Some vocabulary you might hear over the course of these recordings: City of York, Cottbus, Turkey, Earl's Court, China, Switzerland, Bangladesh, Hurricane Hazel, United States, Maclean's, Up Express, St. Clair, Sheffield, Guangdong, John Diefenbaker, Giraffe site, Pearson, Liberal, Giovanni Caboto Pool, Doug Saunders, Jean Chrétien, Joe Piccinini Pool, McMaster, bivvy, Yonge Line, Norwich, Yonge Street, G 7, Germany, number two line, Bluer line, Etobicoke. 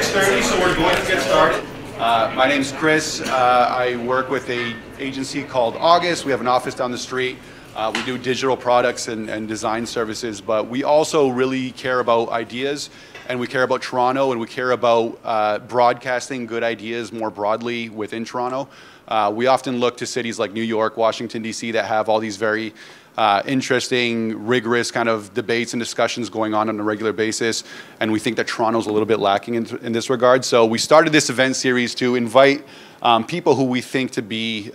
6:30, so we're going to get started. My name's Chris. I work with an agency called August. We have an office down the street. We do digital products and design services, but we also really care about ideas, and we care about Toronto, and we care about broadcasting good ideas more broadly within Toronto. We often look to cities like New York, Washington, D.C. that have all these very interesting, rigorous kind of debates and discussions going on a regular basis, and we think that Toronto's a little bit lacking in this regard. So we started this event series to invite people who we think to be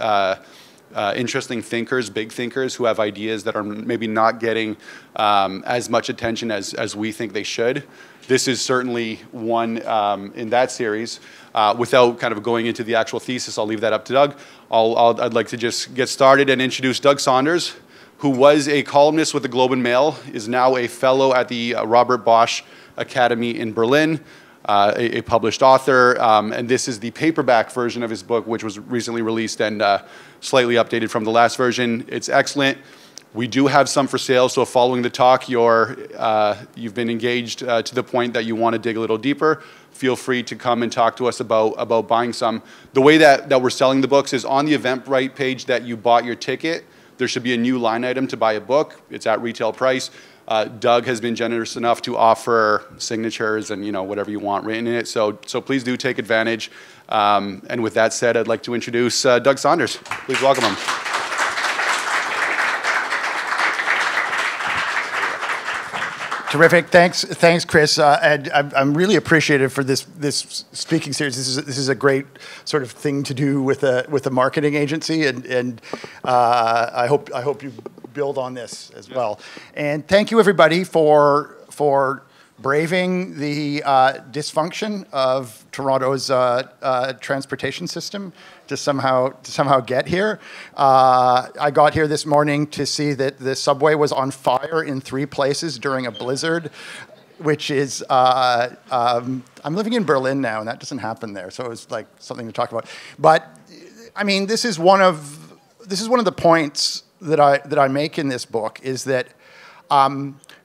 interesting thinkers, big thinkers, who have ideas that are maybe not getting as much attention as we think they should. This is certainly one in that series. Without kind of going into the actual thesis, I'll leave that up to Doug. I'd like to just get started and introduce Doug Saunders, who was a columnist with the Globe and Mail, is now a fellow at the Robert Bosch Academy in Berlin, a published author, and this is the paperback version of his book, which was recently released and slightly updated from the last version. It's excellent. We do have some for sale, so following the talk, you've been engaged to the point that you want to dig a little deeper. Feel free to come and talk to us about buying some. The way that we're selling the books is on the Eventbrite page that you bought your ticket. There should be a new line item to buy a book. It's at retail price. Doug has been generous enough to offer signatures and, you know, whatever you want written in it. So please do take advantage. And with that said, I'd like to introduce Doug Saunders. Please welcome him. Terrific. Thanks, Chris. And I'm really appreciative for this speaking series. This is a great sort of thing to do with a marketing agency, and I hope you build on this as well. And thank you everybody for braving the dysfunction of Toronto's transportation system to somehow get here. I got here this morning to see that the subway was on fire in 3 places during a blizzard, which is, I'm living in Berlin now, and that doesn't happen there, so it was like something to talk about. But I mean, this is one of the points that I make in this book, is that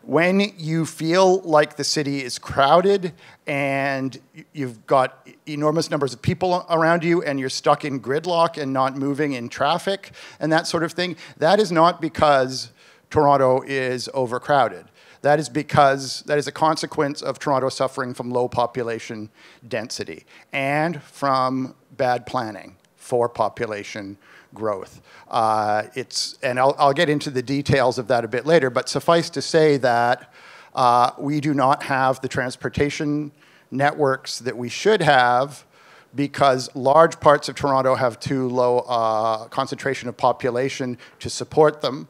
when you feel like the city is crowded and you've got enormous numbers of people around you and you're stuck in gridlock and not moving in traffic and that sort of thing, that is not because Toronto is overcrowded. That is because that is a consequence of Toronto suffering from low population density and from bad planning for population growth. I'll get into the details of that a bit later, but suffice to say that we do not have the transportation networks that we should have because large parts of Toronto have too low concentration of population to support them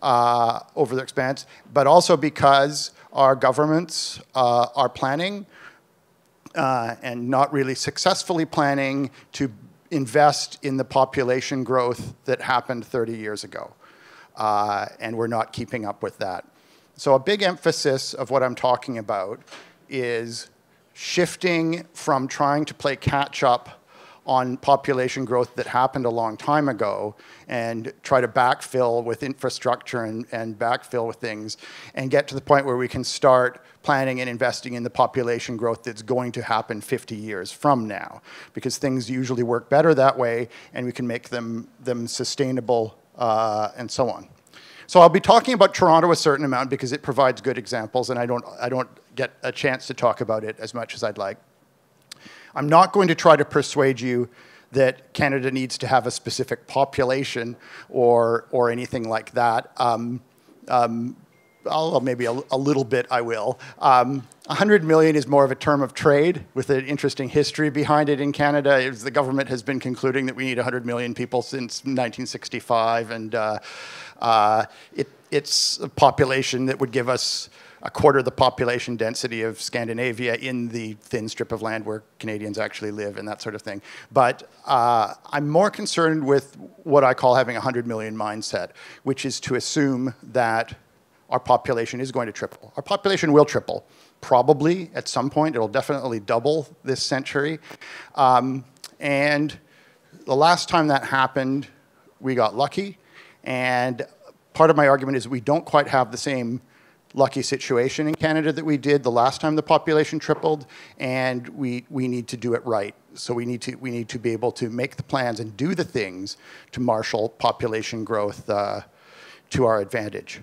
over the expanse, but also because our governments are planning and not really successfully planning to invest in the population growth that happened 30 years ago. And we're not keeping up with that. So a big emphasis of what I'm talking about is shifting from trying to play catch up on population growth that happened a long time ago and try to backfill with infrastructure and backfill with things and get to the point where we can start planning and investing in the population growth that's going to happen 50 years from now, because things usually work better that way and we can make them sustainable and so on. So I'll be talking about Toronto a certain amount because it provides good examples, and I don't get a chance to talk about it as much as I'd like. I'm not going to try to persuade you that Canada needs to have a specific population or anything like that. Maybe a little bit I will. 100 million is more of a term of trade with an interesting history behind it in Canada. The government has been concluding that we need 100 million people since 1965, and it's a population that would give us a quarter the population density of Scandinavia in the thin strip of land where Canadians actually live and that sort of thing. But I'm more concerned with what I call having a 100 million mindset, which is to assume that our population is going to triple. Our population will triple, probably at some point. It'll definitely double this century. And the last time that happened, we got lucky. And part of my argument is we don't quite have the same lucky situation in Canada that we did the last time the population tripled, and we need to do it right. So we need to be able to make the plans and do the things to marshal population growth to our advantage.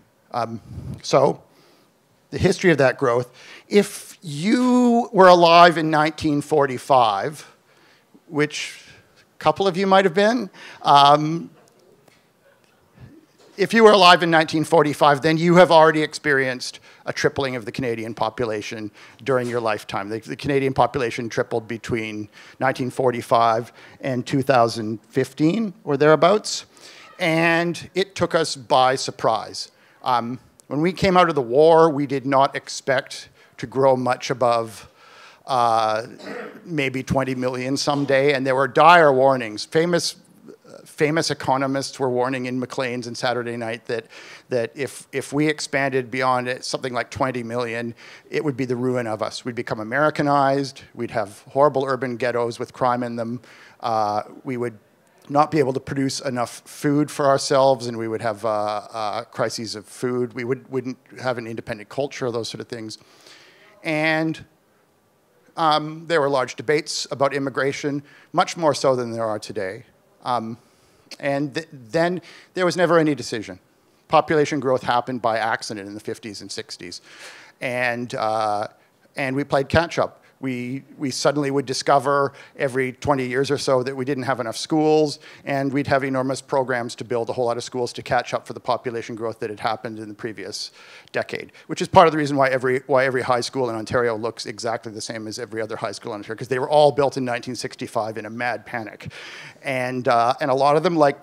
So the history of that growth, if you were alive in 1945, which a couple of you might have been, if you were alive in 1945, then you have already experienced a tripling of the Canadian population during your lifetime. The Canadian population tripled between 1945 and 2015 or thereabouts, and it took us by surprise. When we came out of the war, we did not expect to grow much above maybe 20 million someday, and there were dire warnings. Famous economists were warning in Maclean's and Saturday Night that if we expanded beyond something like 20 million, it would be the ruin of us. We'd become Americanized. We'd have horrible urban ghettos with crime in them. We would not be able to produce enough food for ourselves, and we would have crises of food. We wouldn't have an independent culture, those sort of things. And there were large debates about immigration, much more so than there are today. And then there was never any decision. Population growth happened by accident in the 50s and 60s. And we played catch up. We suddenly would discover every 20 years or so that we didn't have enough schools, and we'd have enormous programs to build a whole lot of schools to catch up for the population growth that had happened in the previous decade, which is part of the reason why every high school in Ontario looks exactly the same as every other high school in Ontario, because they were all built in 1965 in a mad panic. And a lot of them, like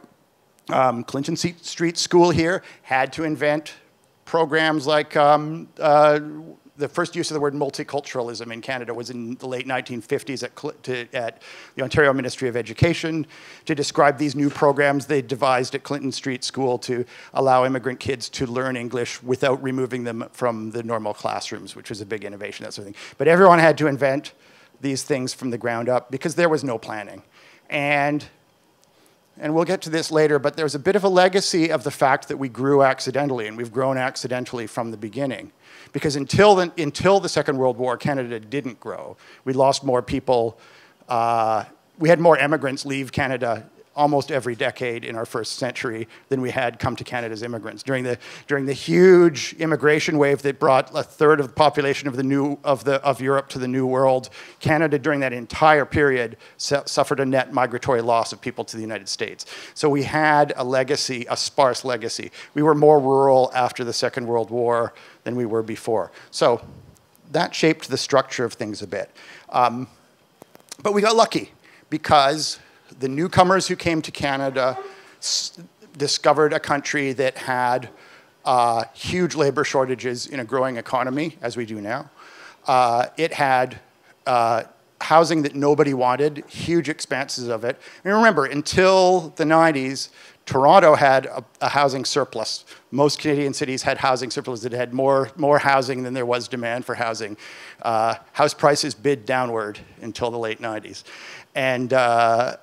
Clinton Street School here, had to invent programs like the first use of the word multiculturalism in Canada was in the late 1950s at the Ontario Ministry of Education to describe these new programs they devised at Clinton Street School to allow immigrant kids to learn English without removing them from the normal classrooms, which was a big innovation, that sort of thing. But everyone had to invent these things from the ground up because there was no planning. And we'll get to this later, but there's a bit of a legacy of the fact that we grew accidentally, and we've grown accidentally from the beginning. Because until the Second World War, Canada didn't grow. We lost more people. We had more immigrants leave Canada almost every decade in our first century than we had come to Canada as immigrants. During the huge immigration wave that brought a third of the population of Europe to the New World, Canada during that entire period suffered a net migratory loss of people to the United States. So we had a legacy, a sparse legacy. We were more rural after the Second World War than we were before. So that shaped the structure of things a bit. But we got lucky because the newcomers who came to Canada discovered a country that had huge labor shortages in a growing economy, as we do now. It had housing that nobody wanted, huge expanses of it. And remember, until the 90s, Toronto had a housing surplus. Most Canadian cities had housing surplus that had more housing than there was demand for housing. House prices bid downward until the late 90s. And there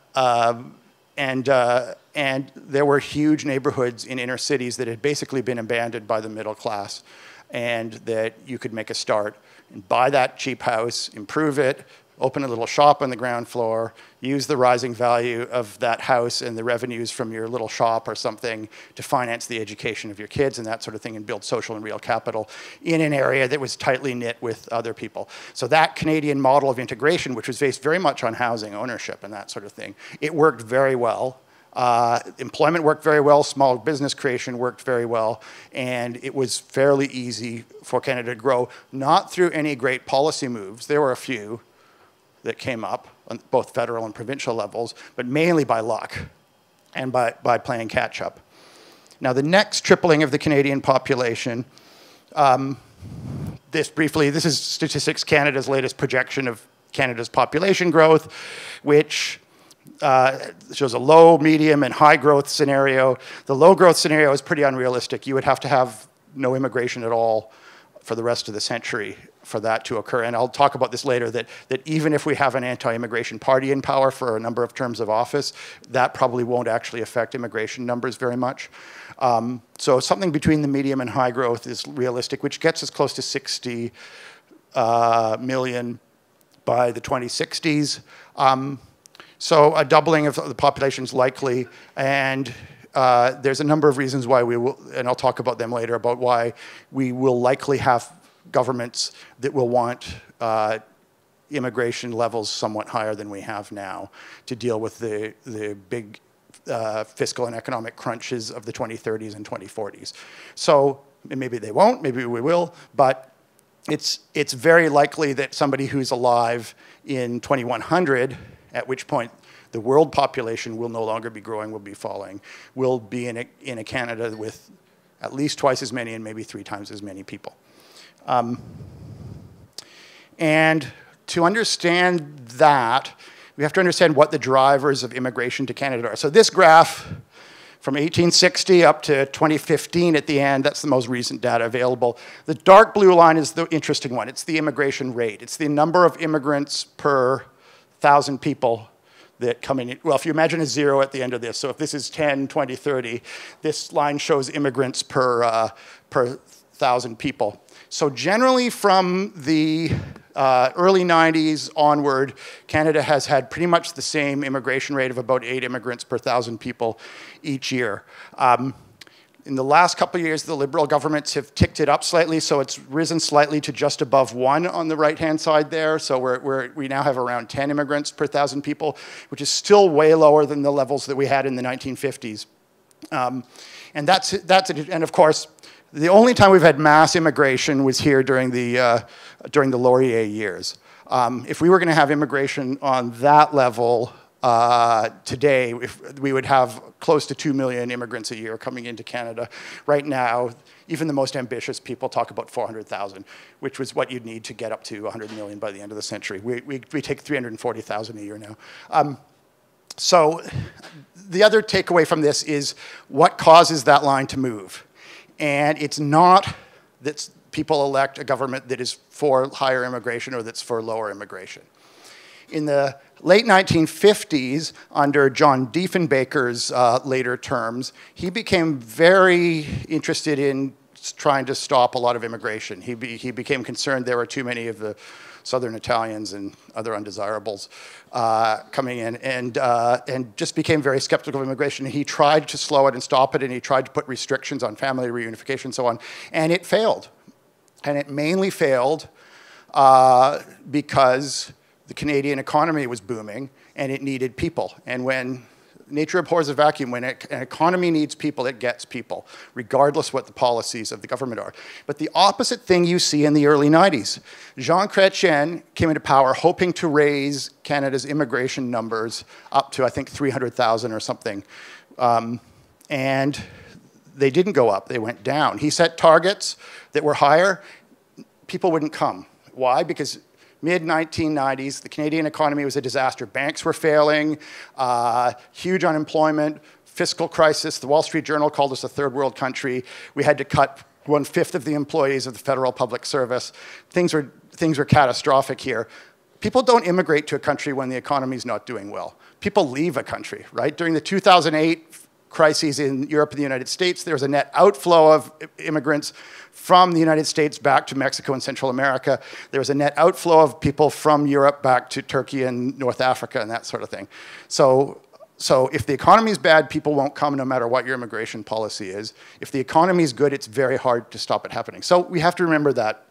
were huge neighborhoods in inner cities that had basically been abandoned by the middle class, and that you could make a start and buy that cheap house, improve it, open a little shop on the ground floor, use the rising value of that house and the revenues from your little shop or something to finance the education of your kids and that sort of thing, and build social and real capital in an area that was tightly knit with other people. So that Canadian model of integration, which was based very much on housing ownership and that sort of thing, it worked very well. Employment worked very well, small business creation worked very well, and it was fairly easy for Canada to grow, not through any great policy moves. There were a few that came up on both federal and provincial levels, but mainly by luck and by playing catch up. Now the next tripling of the Canadian population, this is Statistics Canada's latest projection of Canada's population growth, which shows a low, medium, and high growth scenario. The low growth scenario is pretty unrealistic. You would have to have no immigration at all for the rest of the century for that to occur. And I'll talk about this later, that even if we have an anti-immigration party in power for a number of terms of office, that probably won't actually affect immigration numbers very much. So something between the medium and high growth is realistic, which gets us close to 60 million by the 2060s. So a doubling of the population is likely, and there's a number of reasons why we will, and I'll talk about them later, about why we will likely have governments that will want immigration levels somewhat higher than we have now to deal with the big fiscal and economic crunches of the 2030s and 2040s. So maybe they won't, maybe we will, but it's very likely that somebody who's alive in 2100, at which point the world population will no longer be growing, will be falling, will be in a Canada with at least twice as many and maybe 3 times as many people. And to understand that, we have to understand what the drivers of immigration to Canada are. So this graph from 1860 up to 2015 at the end, that's the most recent data available. The dark blue line is the interesting one. It's the immigration rate. It's the number of immigrants per 1,000 people that come in. Well, if you imagine a 0 at the end of this, so if this is 10, 20, 30, this line shows immigrants per 1,000 people. So generally from the early 90s onward, Canada has had pretty much the same immigration rate of about 8 immigrants per 1,000 people each year. In the last couple of years, the Liberal governments have ticked it up slightly, so it's risen slightly to just above 1 on the right-hand side there. So we now have around 10 immigrants per 1,000 people, which is still way lower than the levels that we had in the 1950s. And that's it. And of course, the only time we've had mass immigration was here during the Laurier years. If we were going to have immigration on that level today, we would have close to 2 million immigrants a year coming into Canada. Right now, even the most ambitious people talk about 400,000, which was what you'd need to get up to 100 million by the end of the century. We take 340,000 a year now. So the other takeaway from this is what causes that line to move. And it's not that people elect a government that is for higher immigration or that's for lower immigration. In the late 1950s, under John Diefenbaker's later terms, he became very interested in trying to stop a lot of immigration. He became concerned there were too many of the Southern Italians and other undesirables coming in, and just became very skeptical of immigration. He tried to slow it and stop it, and he tried to put restrictions on family reunification and so on, and it failed. And it mainly failed because the Canadian economy was booming, and it needed people. And when nature abhors a vacuum, when an economy needs people, it gets people, regardless what the policies of the government are. But the opposite thing you see in the early 90s. Jean Chrétien came into power hoping to raise Canada's immigration numbers up to, I think, 300,000 or something. And they didn't go up, they went down. He set targets that were higher. People wouldn't come. Why? Because mid-1990s, the Canadian economy was a disaster. Banks were failing, huge unemployment, fiscal crisis. The Wall Street Journal called us a third world country. We had to cut 1/5 of the employees of the federal public service. Things were catastrophic here. People don't immigrate to a country when the economy's not doing well. People leave a country, right? During the 2008 crises in Europe and the United States, there was a net outflow of immigrants from the United States back to Mexico and Central America. There was a net outflow of people from Europe back to Turkey and North Africa and that sort of thing. So if the economy is bad, people won't come no matter what your immigration policy is. If the economy is good, it's very hard to stop it happening. So we have to remember that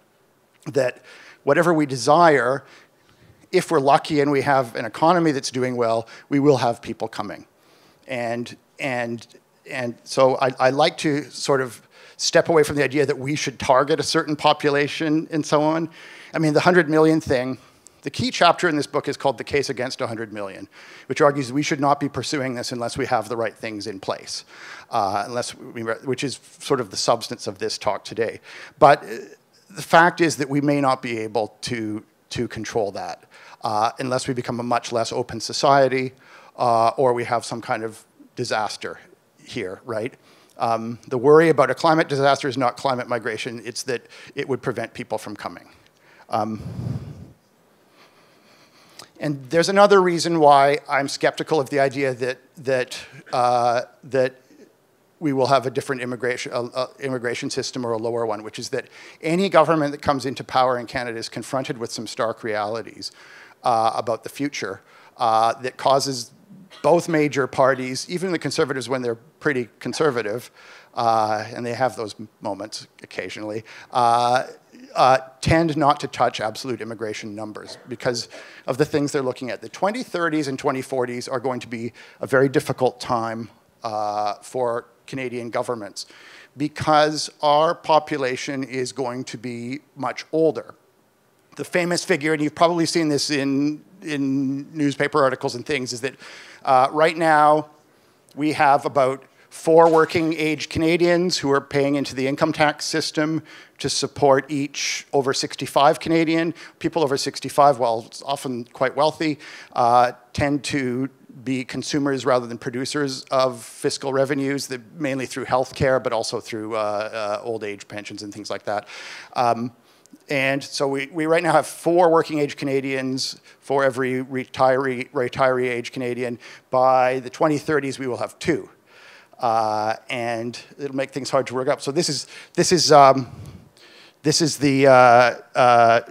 whatever we desire, if we're lucky and we have an economy that's doing well, we will have people coming. And so I like to sort of step away from the idea that we should target a certain population and so on. I mean, the 100 million thing, the key chapter in this book is called The Case Against 100 Million, which argues we should not be pursuing this unless we have the right things in place, which is sort of the substance of this talk today. But the fact is that we may not be able to control that unless we become a much less open society or we have some kind of disaster here, right? The worry about a climate disaster is not climate migration, it's that it would prevent people from coming. And there's another reason why I'm skeptical of the idea that, that we will have a different immigration system or a lower one, which is that any government that comes into power in Canada is confronted with some stark realities about the future that causes both major parties, even the Conservatives when they're pretty conservative, and they have those moments occasionally, tend not to touch absolute immigration numbers because of the things they're looking at. The 2030s and 2040s are going to be a very difficult time for Canadian governments because our population is going to be much older. The famous figure, and you've probably seen this in newspaper articles and things, is that right now we have about 4 working age Canadians who are paying into the income tax system to support each over 65 Canadian. People over 65, while often quite wealthy, tend to be consumers rather than producers of fiscal revenues, mainly through healthcare, but also through old age pensions and things like that. And so we right now have 4 working age Canadians for every retiree age Canadian. By the 2030s, we will have 2. And it'll make things hard to work up. So this is the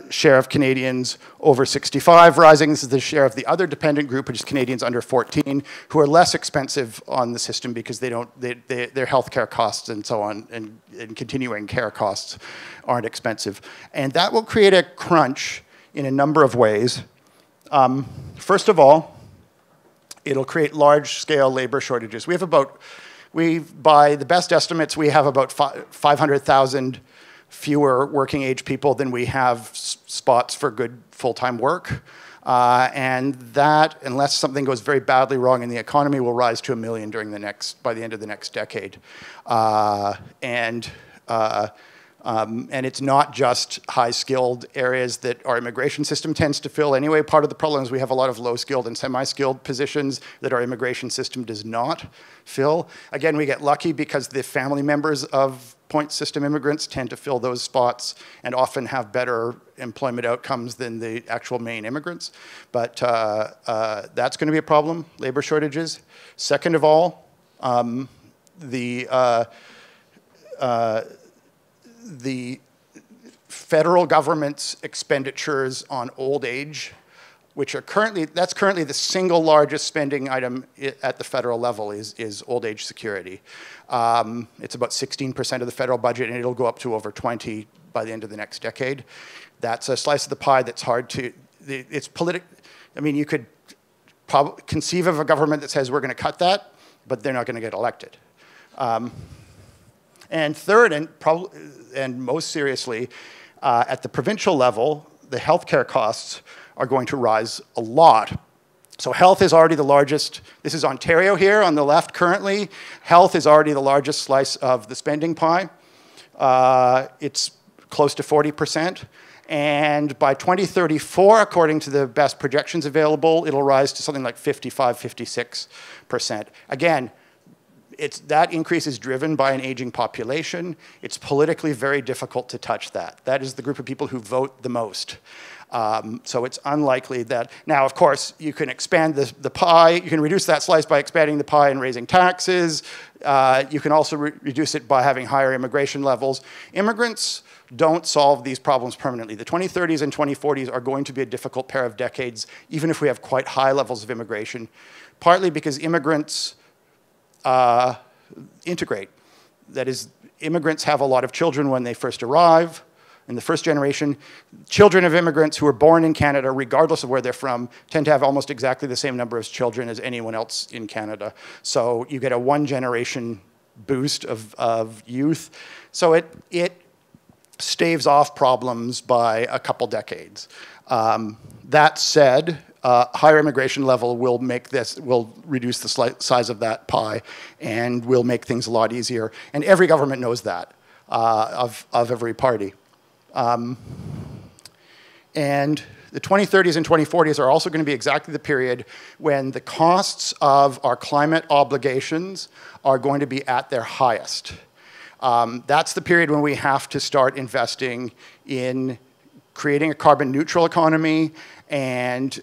share of Canadians over 65 rising. This is the share of the other dependent group, which is Canadians under 14, who are less expensive on the system because they don't, their healthcare costs and so on, and continuing care costs aren't expensive. And that will create a crunch in a number of ways. First of all, it'll create large-scale labor shortages. We have about, by the best estimates, we have about 500,000 fewer working age people than we have spots for good full-time work. And that, unless something goes very badly wrong in the economy, will rise to 1 million during the next, by the end of the next decade. And it's not just high-skilled areas that our immigration system tends to fill anyway. Part of the problem is we have a lot of low-skilled and semi-skilled positions that our immigration system does not fill. Again, we get lucky because the family members of point system immigrants tend to fill those spots and often have better employment outcomes than the actual main immigrants. But that's going to be a problem, labor shortages. Second of all, the federal government's expenditures on old age, which are currently, that's currently the single largest spending item at the federal level is old age security. It's about 16% of the federal budget, and it'll go up to over 20 by the end of the next decade. That's a slice of the pie that's hard to, it's political. I mean, you could probably conceive of a government that says we're going to cut that, but they're not going to get elected. And third, and most seriously, at the provincial level, the healthcare costs are going to rise a lot. So health is already the largest, this is Ontario here on the left currently, health is already the largest slice of the spending pie. It's close to 40%. And by 2034, according to the best projections available, it'll rise to something like 55–56%. Again, that increase is driven by an aging population. It's politically very difficult to touch that. That is the group of people who vote the most. So it's unlikely that, now of course, you can expand the pie, you can reduce that slice by expanding the pie and raising taxes. You can also reduce it by having higher immigration levels. Immigrants don't solve these problems permanently. The 2030s and 2040s are going to be a difficult pair of decades, even if we have quite high levels of immigration, partly because immigrants integrate. That is, immigrants have a lot of children when they first arrive. In the first generation, children of immigrants who are born in Canada, regardless of where they're from, tend to have almost exactly the same number of children as anyone else in Canada. So you get a one-generation boost of youth. So it staves off problems by a couple decades. That said, higher immigration level will make this, will reduce the size of that pie and will make things a lot easier. And every government knows that, of every party. And The 2030s and 2040s are also going to be exactly the period when the costs of our climate obligations are going to be at their highest. That's the period when we have to start investing in creating a carbon neutral economy and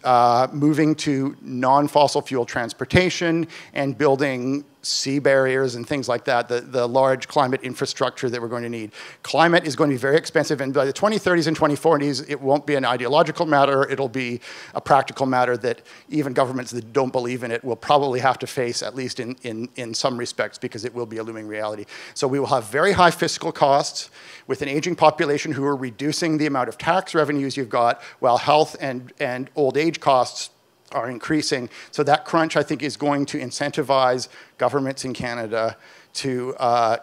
moving to non-fossil fuel transportation and building sea barriers and things like that, the large climate infrastructure that we're going to need. Climate is going to be very expensive, and by the 2030s and 2040s, it won't be an ideological matter, it'll be a practical matter that even governments that don't believe in it will probably have to face, at least in some respects, because it will be a looming reality. So we will have very high fiscal costs with an aging population who are reducing the amount of tax revenues you've got, while health and old age costs are increasing. So that crunch, I think, is going to incentivize governments in Canada to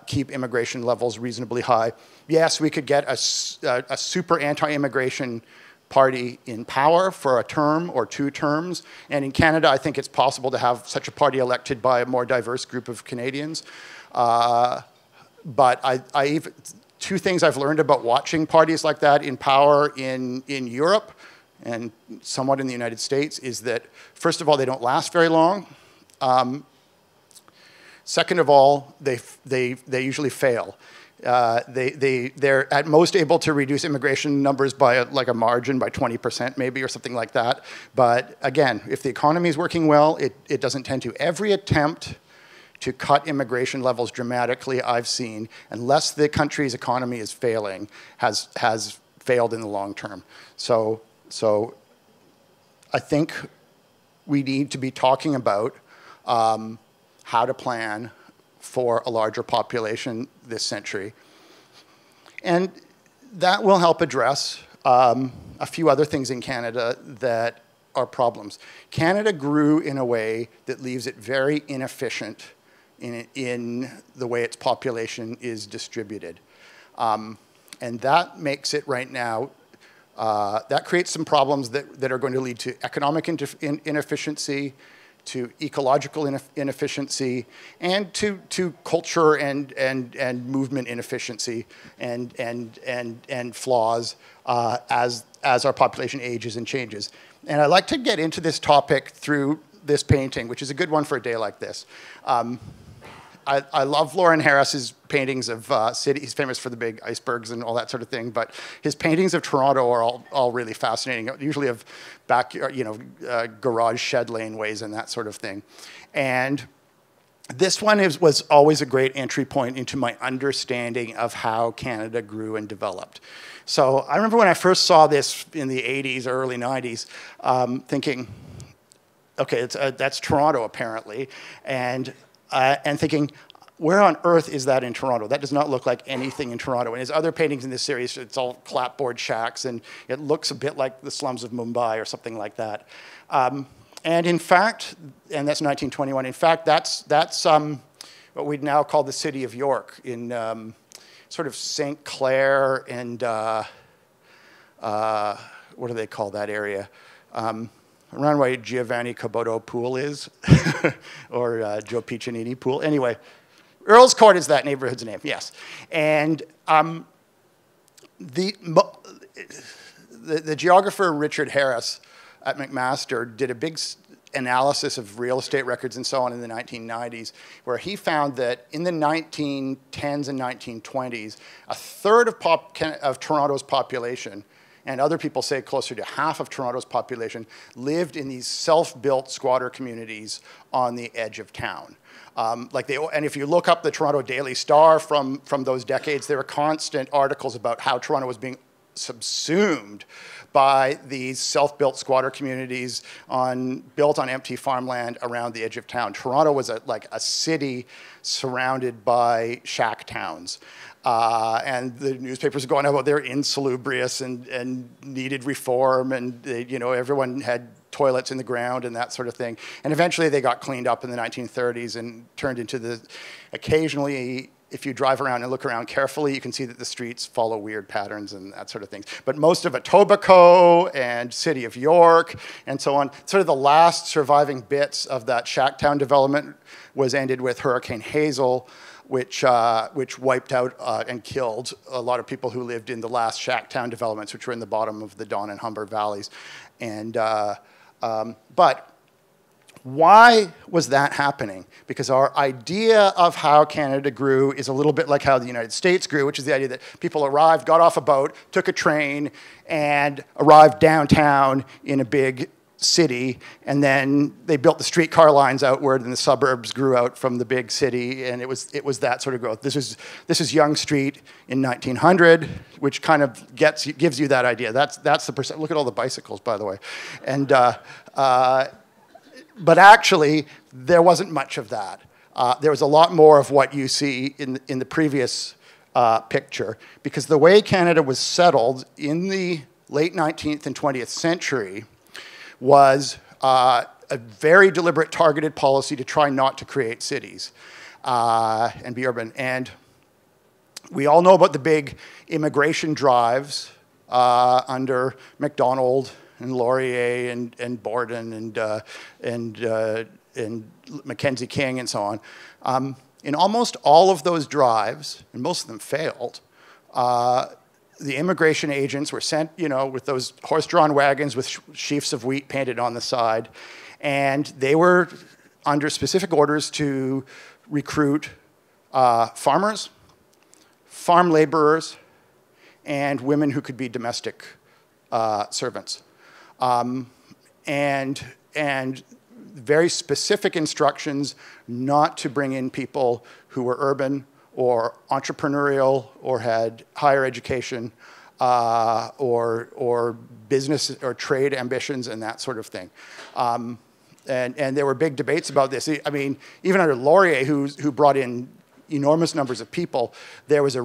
keep immigration levels reasonably high. Yes, we could get a super anti-immigration party in power for a term or two terms. And in Canada, I think it's possible to have such a party elected by a more diverse group of Canadians. But two things I've learned about watching parties like that in power in Europe and somewhat in the United States is that, first of all, they don't last very long. Second of all, they usually fail. They're at most able to reduce immigration numbers by a margin, by 20% maybe or something like that. But again, if the economy is working well, it doesn't tend to. Every attempt to cut immigration levels dramatically I've seen, unless the country's economy is failing, has failed in the long term. So I think we need to be talking about how to plan for a larger population this century. And that will help address a few other things in Canada that are problems. Canada grew in a way that leaves it very inefficient in the way its population is distributed. And that makes it right now that creates some problems that are going to lead to economic inefficiency, to ecological inefficiency, and to culture and movement inefficiency and flaws as our population ages and changes. And I like to get into this topic through this painting, which is a good one for a day like this. I love Lauren Harris's paintings of city. He's famous for the big icebergs and all that sort of thing, but his paintings of Toronto are all really fascinating, usually of backyard, garage shed laneways and that sort of thing. And this one was always a great entry point into my understanding of how Canada grew and developed. So I remember when I first saw this in the 80s, early 90s, thinking, okay, that's Toronto apparently, and thinking, where on earth is that in Toronto? That does not look like anything in Toronto. And his other paintings in this series, it's all clapboard shacks, and it looks a bit like the slums of Mumbai or something like that. And in fact, and that's 1921, in fact, that's what we'd now call the City of York in sort of St. Clair and what do they call that area? Around where Giovanni Caboto Pool is, or Joe Piccinini Pool. Anyway, Earl's Court is that neighborhood's name, yes. And the geographer Richard Harris at McMaster did a big analysis of real estate records and so on in the 1990s, where he found that in the 1910s and 1920s, a third of Toronto's population, and other people say closer to half of Toronto's population, lived in these self-built squatter communities on the edge of town. And if you look up the Toronto Daily Star from those decades, there were constant articles about how Toronto was being subsumed by these self-built squatter communities built on empty farmland around the edge of town. Toronto was like a city surrounded by shack towns. And the newspapers were going, oh, they're insalubrious and needed reform, and everyone had toilets in the ground and that sort of thing. And eventually they got cleaned up in the 1930s and turned into occasionally, if you drive around and look around carefully, you can see that the streets follow weird patterns and that sort of thing. But most of Etobicoke and City of York and so on, sort of the last surviving bits of that shack town development was ended with Hurricane Hazel, which wiped out and killed a lot of people who lived in the last shack town developments, which were in the bottom of the Don and Humber Valleys. And, but why was that happening? Because our idea of how Canada grew is a little bit like how the United States grew, which is the idea that people arrived, got off a boat, took a train, and arrived downtown in a big city, and then they built the streetcar lines outward, and the suburbs grew out from the big city, and it was that sort of growth. This is Yonge Street in 1900, which kind of gives you that idea. That's the percent. Look at all the bicycles, by the way, and but actually there wasn't much of that. There was a lot more of what you see in the previous picture, because the way Canada was settled in the late 19th and 20th century was a very deliberate, targeted policy to try not to create cities and be urban. And we all know about the big immigration drives under MacDonald and Laurier and Borden and Mackenzie King and so on. In almost all of those drives, and most of them failed, the immigration agents were sent, you know, with those horse-drawn wagons with sheafs of wheat painted on the side, and they were under specific orders to recruit farmers, farm laborers, and women who could be domestic servants, and very specific instructions not to bring in people who were urban or entrepreneurial, or had higher education, or business or trade ambitions and that sort of thing. And there were big debates about this. I mean, even under Laurier, who brought in enormous numbers of people, part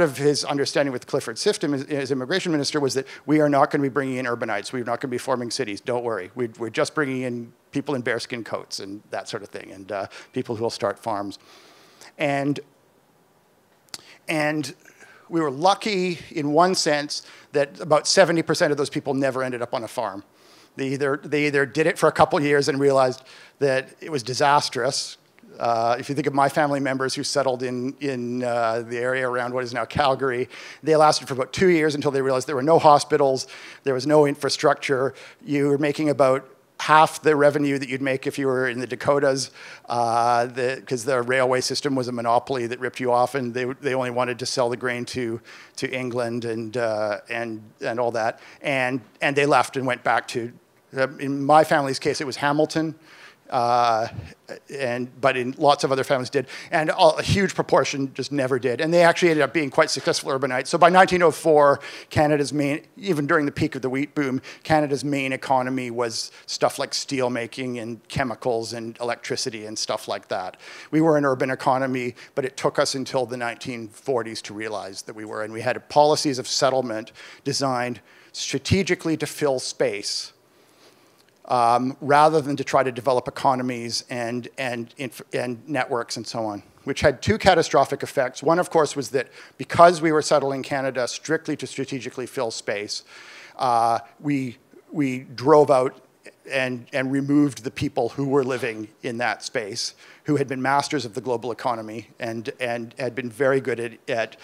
of his understanding with Clifford Sifton, his immigration minister, was that we are not going to be bringing in urbanites. We're not going to be forming cities. Don't worry. We're just bringing in people in bearskin coats and that sort of thing, and people who will start farms. And we were lucky in one sense that about 70% of those people never ended up on a farm. They either did it for a couple years and realized that it was disastrous. If you think of my family members who settled in the area around what is now Calgary, they lasted for about 2 years until they realized there were no hospitals, there was no infrastructure. You were making about half the revenue that you'd make if you were in the Dakotas, because the railway system was a monopoly that ripped you off, and they only wanted to sell the grain to England and all that, and they left and went back to. In my family's case, it was Hamilton, but in lots of other families did, and a huge proportion just never did, and they actually ended up being quite successful urbanites. So by 1904, Canada's main, even during the peak of the wheat boom, Canada's main economy was stuff like steel making and chemicals and electricity and stuff like that. We were an urban economy, but it took us until the 1940s to realize that we were, and we had policies of settlement designed strategically to fill space, rather than to try to develop economies and networks and so on, which had two catastrophic effects. One, of course, was that because we were settling Canada strictly to strategically fill space, we drove out and removed the people who were living in that space, who had been masters of the global economy and had been very good at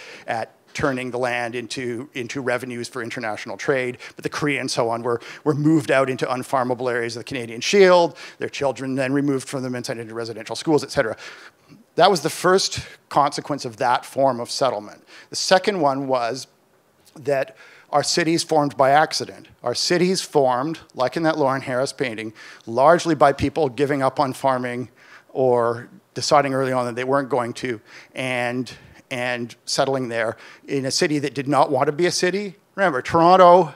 turning the land into revenues for international trade. But the Cree and so on were moved out into unfarmable areas of the Canadian Shield, their children then removed from them and sent into residential schools, etc. That was the first consequence of that form of settlement. The second one was that our cities formed by accident. Our cities formed, like in that Lauren Harris painting, largely by people giving up on farming or deciding early on that they weren't going to, and settling there in a city that did not want to be a city. Remember, Toronto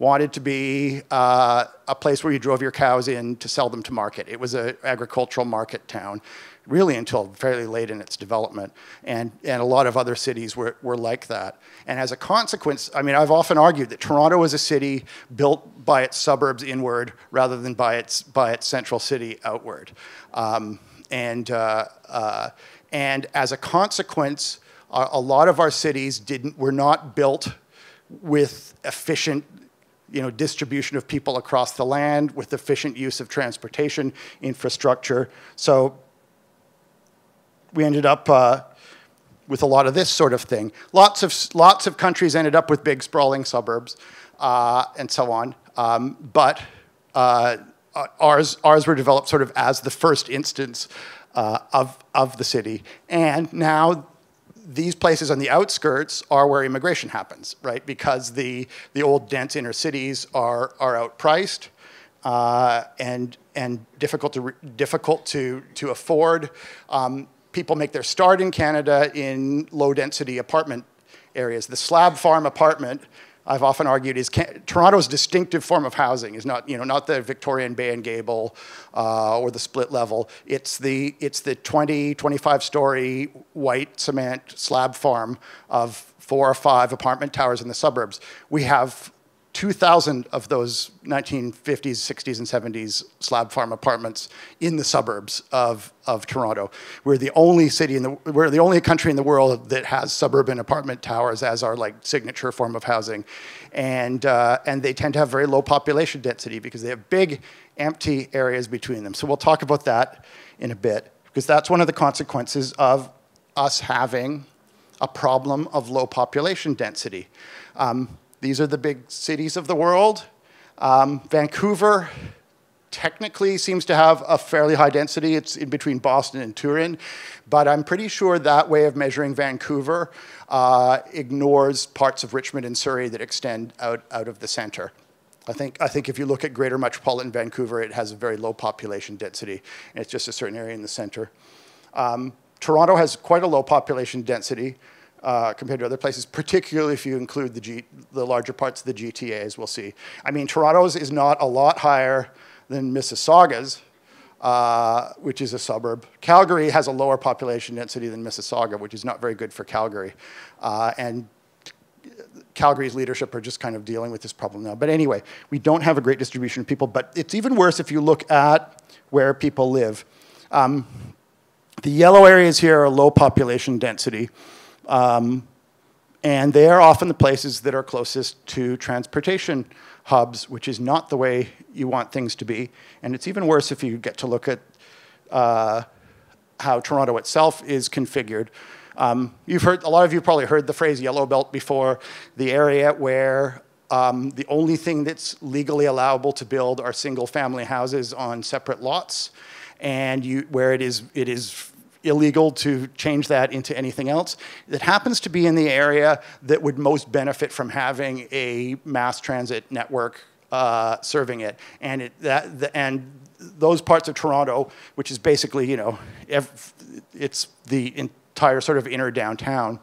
wanted to be a place where you drove your cows in to sell them to market. It was an agricultural market town, really until fairly late in its development. And a lot of other cities were like that. And as a consequence, I mean, I've often argued that Toronto was a city built by its suburbs inward rather than by its central city outward. And as a consequence, a lot of our cities were not built with efficient, you know, distribution of people across the land, with efficient use of transportation infrastructure. So we ended up with a lot of this sort of thing. Lots of countries ended up with big sprawling suburbs and so on. But ours were developed sort of as the first instance of the city. And now these places on the outskirts are where immigration happens, right? Because the old dense inner cities are outpriced and difficult to afford. People make their start in Canada in low density apartment areas. The slab farm apartment, I've often argued, is Toronto's distinctive form of housing. Is not, you know, not the Victorian Bay and Gable or the split level. It's the 20, 25 story white cement slab farm of 4 or 5 apartment towers in the suburbs. We have 2,000 of those 1950s, 60s, and 70s slab farm apartments in the suburbs of Toronto. We're the only city we're the only country in the world that has suburban apartment towers as our like signature form of housing, and they tend to have very low population density because they have big empty areas between them. So we'll talk about that in a bit because that's one of the consequences of us having a problem of low population density. These are the big cities of the world. Vancouver technically seems to have a fairly high density. It's in between Boston and Turin. But I'm pretty sure that way of measuring Vancouver ignores parts of Richmond and Surrey that extend out of the center. I think if you look at greater metropolitan Vancouver, it has a very low population density. And it's just a certain area in the center. Toronto has quite a low population density. Compared to other places, particularly if you include the larger parts of the GTA, as we'll see. I mean, Toronto's is not a lot higher than Mississauga's, which is a suburb. Calgary has a lower population density than Mississauga, which is not very good for Calgary. And Calgary's leadership are just kind of dealing with this problem now. But anyway, we don't have a great distribution of people, but it's even worse if you look at where people live. The yellow areas here are low population density. And they are often the places that are closest to transportation hubs, which is not the way you want things to be. And it's even worse if you get to look at how Toronto itself is configured. A lot of you probably heard the phrase yellow belt before, the area where the only thing that's legally allowable to build are single family houses on separate lots, and where it is illegal to change that into anything else. That happens to be in the area that would most benefit from having a mass transit network serving it. And those parts of Toronto, which is basically, you know, it's the entire sort of inner downtown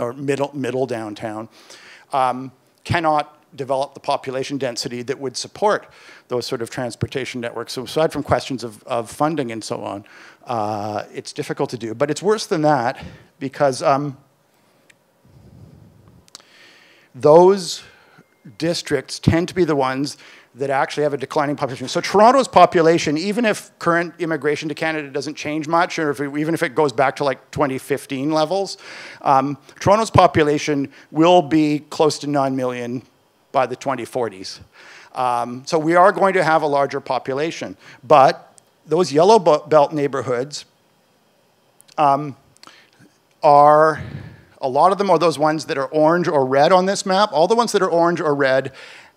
or middle downtown, cannot develop the population density that would support those sort of transportation networks. So aside from questions of funding and so on, it's difficult to do. But it's worse than that because those districts tend to be the ones that actually have a declining population. So Toronto's population, even if current immigration to Canada doesn't change much, or even if it goes back to like 2015 levels, Toronto's population will be close to 9 million by the 2040s. So we are going to have a larger population. But those yellow belt neighborhoods a lot of them are those ones that are orange or red on this map. All the ones that are orange or red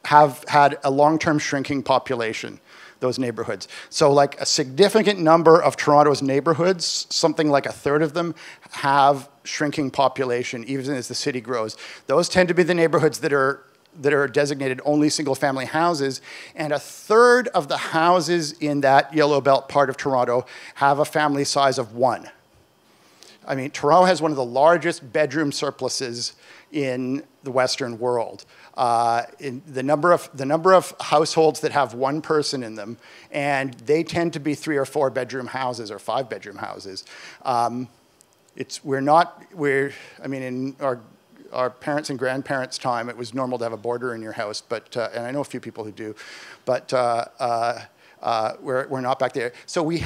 have had a long-term shrinking population, those neighborhoods. So like a significant number of Toronto's neighborhoods, something like 1/3 of them, have shrinking population even as the city grows. Those tend to be the neighborhoods that are designated only single-family houses, and 1/3 of the houses in that yellow belt part of Toronto have a family size of 1. I mean, Toronto has one of the largest bedroom surpluses in the Western world. The number of households that have one person in them, and they tend to be 3 or 4 bedroom houses or 5 bedroom houses. I mean, in our parents' and grandparents' time, it was normal to have a boarder in your house, but and I know a few people who do, but we're not back there. So we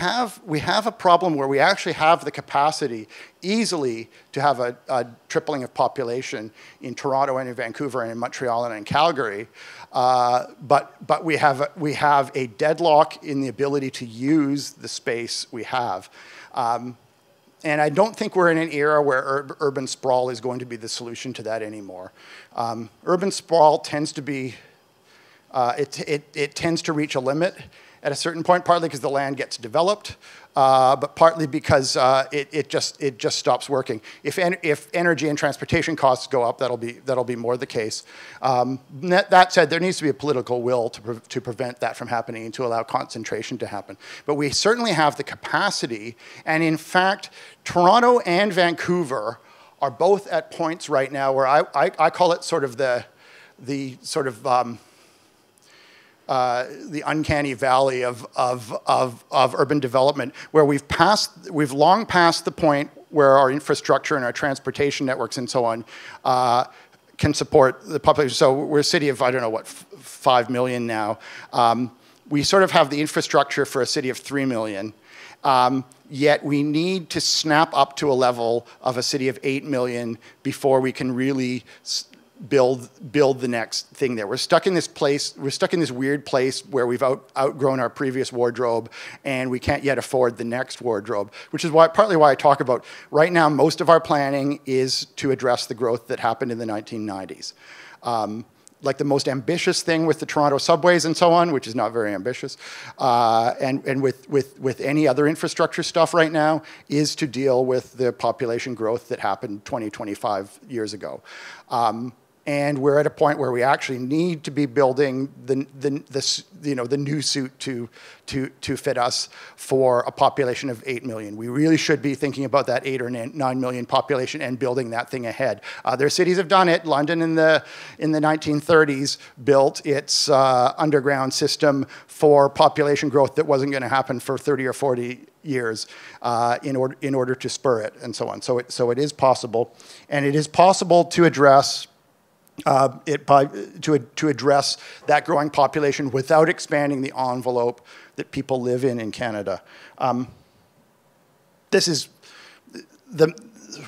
have a problem where we actually have the capacity easily to have a tripling of population in Toronto and in Vancouver and in Montreal and in Calgary, but we have a deadlock in the ability to use the space we have. And I don't think we're in an era where urban sprawl is going to be the solution to that anymore. Urban sprawl tends to be, it tends to reach a limit at a certain point, partly because the land gets developed, but partly because it just stops working. If energy and transportation costs go up, that'll be more the case. That said, there needs to be a political will to prevent that from happening and to allow concentration to happen. But we certainly have the capacity, and in fact, Toronto and Vancouver are both at points right now where I call it sort of the uncanny valley of urban development, where we've long passed the point where our infrastructure and our transportation networks and so on can support the population. So we're a city of, I don't know what, 5 million now. We sort of have the infrastructure for a city of 3 million. Yet we need to snap up to a level of a city of 8 million before we can really build the next thing there. We're stuck in this place, we're stuck in this weird place where we've outgrown our previous wardrobe and we can't yet afford the next wardrobe, which is why, partly why I talk about right now most of our planning is to address the growth that happened in the 1990s. Like the most ambitious thing with the Toronto subways and so on, which is not very ambitious, and with any other infrastructure stuff right now, is to deal with the population growth that happened 20, 25 years ago. And we're at a point where we actually need to be building the new suit to fit us for a population of 8 million. We really should be thinking about that 8 or 9 million population and building that thing ahead. Other cities have done it. London in the 1930s built its underground system for population growth that wasn't going to happen for 30 or 40 years in order to spur it and so on. So it is possible, and it is possible to address. To address that growing population without expanding the envelope that people live in Canada. This is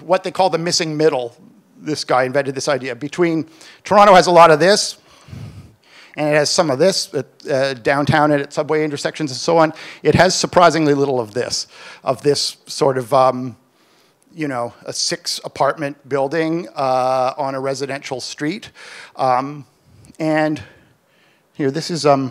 what they call the missing middle. This guy invented this idea. Between Toronto has a lot of this, and it has some of this downtown and at subway intersections and so on. It has surprisingly little of this sort of you know, a 6-apartment building on a residential street. And here, this is a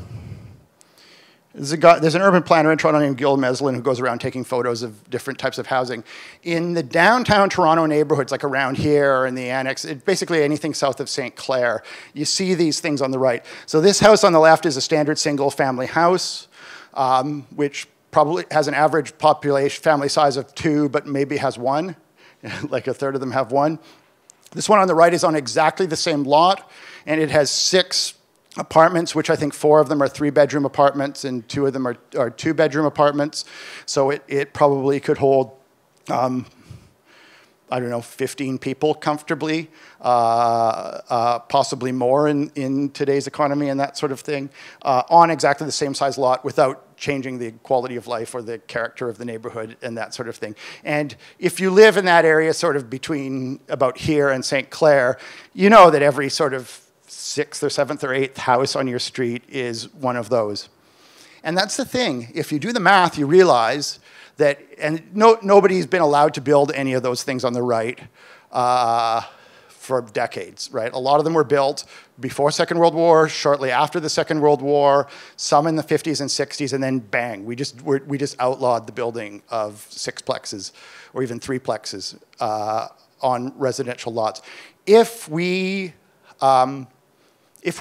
guy, there's an urban planner in Toronto named Gil Meslin who goes around taking photos of different types of housing. In the downtown Toronto neighborhoods, like around here or in the annex, basically anything south of St. Clair, you see these things on the right. So this house on the left is a standard single-family house, which probably has an average population, family size of 2, but maybe has 1. Like a third of them have 1. This one on the right is on exactly the same lot, and it has 6 apartments, which I think 4 of them are 3-bedroom apartments, and 2 of them are 2-bedroom apartments. So it probably could hold, I don't know, 15 people comfortably, possibly more in today's economy and that sort of thing, on exactly the same size lot without changing the quality of life or the character of the neighborhood and that sort of thing. And if you live in that area sort of between about here and St. Clair, you know that every sort of 6th or 7th or 8th house on your street is one of those. And that's the thing. If you do the math, you realize that, and nobody's been allowed to build any of those things on the right for decades, right? A lot of them were built before Second World War, shortly after the Second World War, some in the 50s and 60s, and then bang, we just outlawed the building of 6-plexes or even 3-plexes on residential lots. If we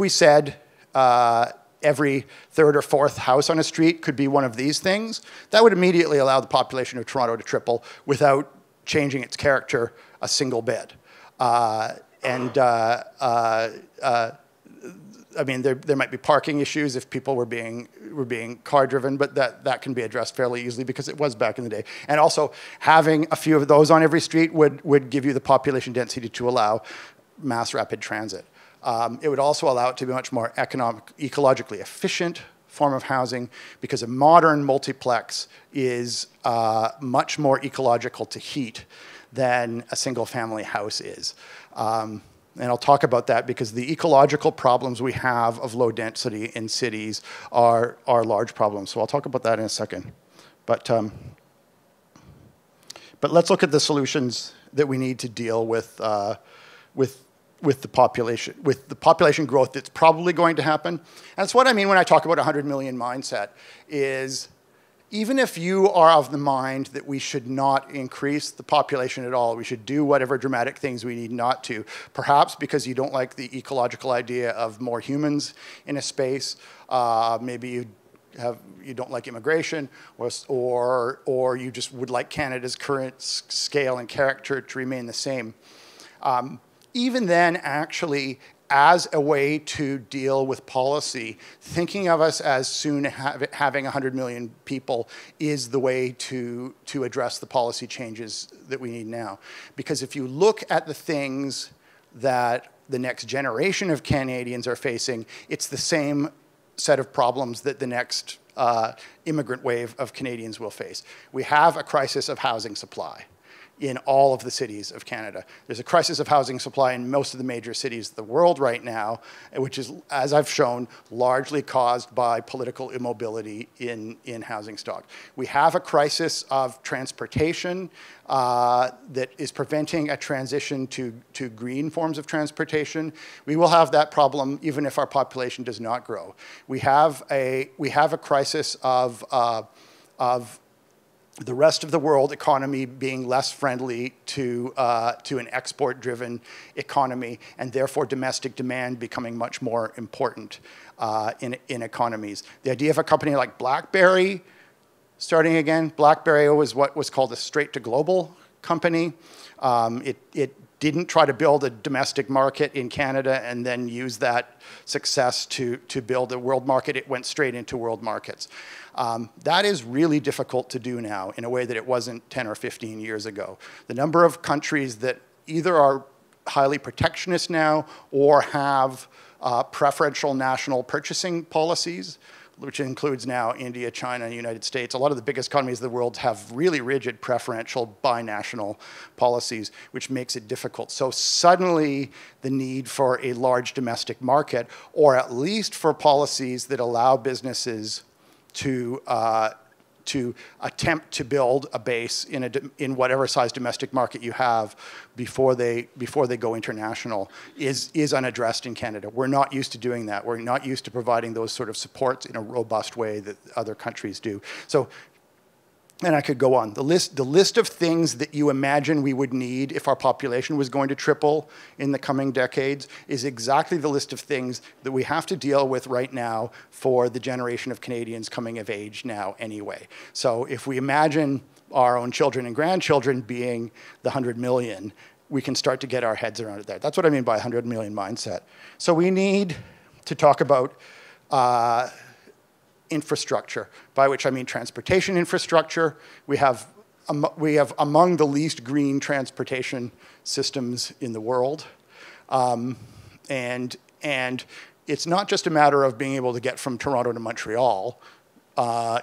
said every 3rd or 4th house on a street could be one of these things, that would immediately allow the population of Toronto to triple without changing its character a single bit. I mean, there might be parking issues if people were being car driven, but that can be addressed fairly easily because it was back in the day. And also, having a few of those on every street would give you the population density to allow mass rapid transit. It would also allow it to be a much more ecologically efficient form of housing, because a modern multiplex is much more ecological to heat than a single-family house is. And I'll talk about that because the ecological problems we have of low density in cities are large problems. So I'll talk about that in a second. But But let's look at the solutions that we need to deal with the population growth that's probably going to happen. That's what I mean when I talk about a 100 million mindset, is even if you are of the mind that we should not increase the population at all, we should do whatever dramatic things we need not to, perhaps because you don't like the ecological idea of more humans in a space, maybe you don't like immigration, or you just would like Canada's current scale and character to remain the same. Even then, actually, as a way to deal with policy, thinking of us as soon having 100 million people is the way to address the policy changes that we need now. Because if you look at the things that the next generation of Canadians are facing, it's the same set of problems that the next immigrant wave of Canadians will face. We have a crisis of housing supply in all of the cities of Canada. There's a crisis of housing supply in most of the major cities of the world right now, which is, as I've shown, largely caused by political immobility in housing stock. We have a crisis of transportation that is preventing a transition to green forms of transportation. We will have that problem even if our population does not grow. We have a crisis of the rest of the world economy being less friendly to an export-driven economy, and therefore domestic demand becoming much more important in economies. The idea of a company like BlackBerry starting again. BlackBerry was what was called a straight-to-global company. It didn't try to build a domestic market in Canada and then use that success to build a world market. It went straight into world markets. That is really difficult to do now in a way that it wasn't 10 or 15 years ago. The number of countries that either are highly protectionist now or have preferential national purchasing policies, which includes now India, China, and the United States. A lot of the biggest economies of the world have really rigid preferential binational policies, which makes it difficult. So suddenly the need for a large domestic market, or at least for policies that allow businesses to attempt to build a base in whatever size domestic market you have before they go international is unaddressed in Canada. We're not used to doing that. We're not used to providing those sort of supports in a robust way that other countries do. So, and I could go on. The list of things that you imagine we would need if our population was going to triple in the coming decades is exactly the list of things that we have to deal with right now for the generation of Canadians coming of age now anyway. So if we imagine our own children and grandchildren being the 100 million, we can start to get our heads around it there. That's what I mean by 100 million mindset. So we need to talk about infrastructure, by which I mean transportation infrastructure. We have among the least green transportation systems in the world. And it's not just a matter of being able to get from Toronto to Montreal.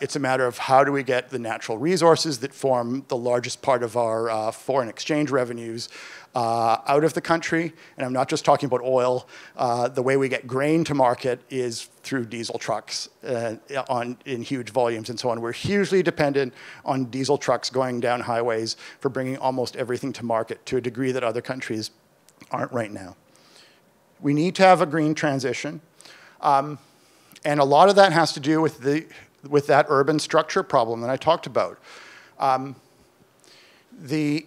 It's a matter of how do we get the natural resources that form the largest part of our foreign exchange revenues out of the country. And I'm not just talking about oil. The way we get grain to market is through diesel trucks in huge volumes and so on. We're hugely dependent on diesel trucks going down highways for bringing almost everything to market to a degree that other countries aren't right now. We need to have a green transition. And a lot of that has to do with that urban structure problem that I talked about.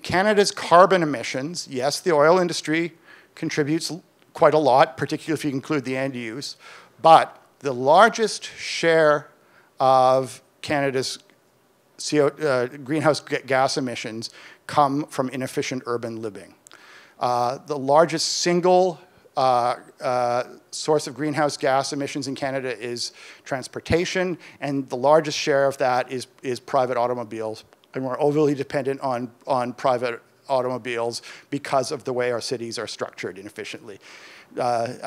Canada's carbon emissions, yes, the oil industry contributes quite a lot, particularly if you include the end use, but the largest share of Canada's greenhouse gas emissions come from inefficient urban living. The largest single source of greenhouse gas emissions in Canada is transportation, and the largest share of that is private automobiles. And we're overly dependent on private automobiles because of the way our cities are structured inefficiently.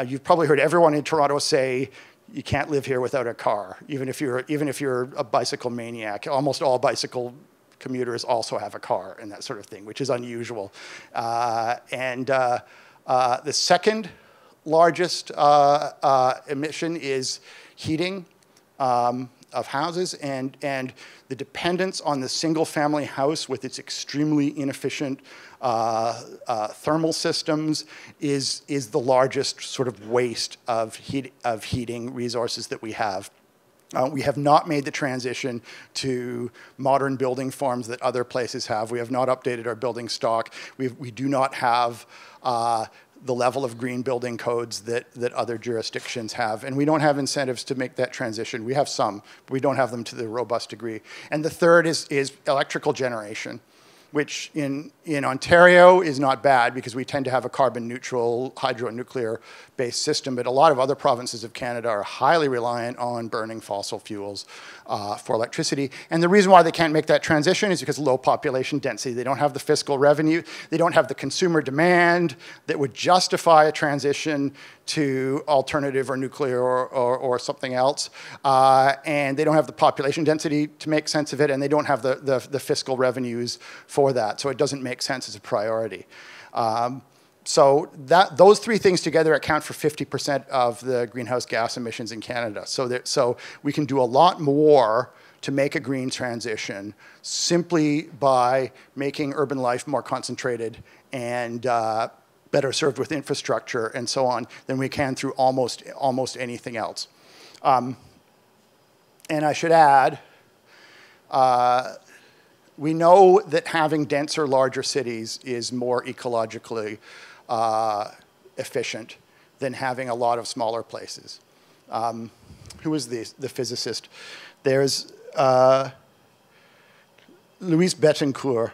You've probably heard everyone in Toronto say, you can't live here without a car, even if you're a bicycle maniac. Almost all bicycle commuters also have a car and that sort of thing, which is unusual. The second largest emission is heating, of houses and the dependence on the single-family house with its extremely inefficient thermal systems is the largest sort of waste of heating resources that we have. We have not made the transition to modern building forms that other places have. We have not updated our building stock. We do not have the level of green building codes that other jurisdictions have. And we don't have incentives to make that transition. We have some, but we don't have them to the robust degree. And the third is electrical generation, which in Ontario is not bad because we tend to have a carbon neutral hydro and nuclear based system, but a lot of other provinces of Canada are highly reliant on burning fossil fuels for electricity. And the reason why they can't make that transition is because low population density. They don't have the fiscal revenue. They don't have the consumer demand that would justify a transition to alternative or nuclear or something else. And they don't have the population density to make sense of it, and they don't have the fiscal revenues for that. So it doesn't make sense as a priority. So those three things together account for 50% of the greenhouse gas emissions in Canada. So we can do a lot more to make a green transition simply by making urban life more concentrated and better served with infrastructure and so on than we can through almost anything else. And I should add, we know that having denser, larger cities is more ecologically efficient than having a lot of smaller places. Who is the physicist? There's Louise Bettencourt,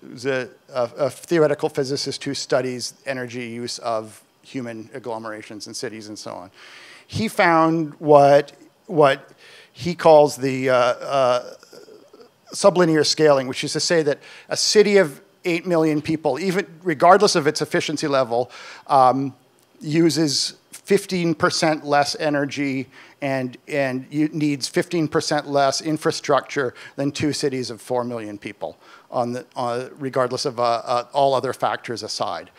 who's a theoretical physicist who studies energy use of human agglomerations and cities and so on. He found what he calls the sublinear scaling, which is to say that a city of 8 million people, even regardless of its efficiency level, uses 15% less energy and needs 15% less infrastructure than two cities of 4 million people, regardless of all other factors aside.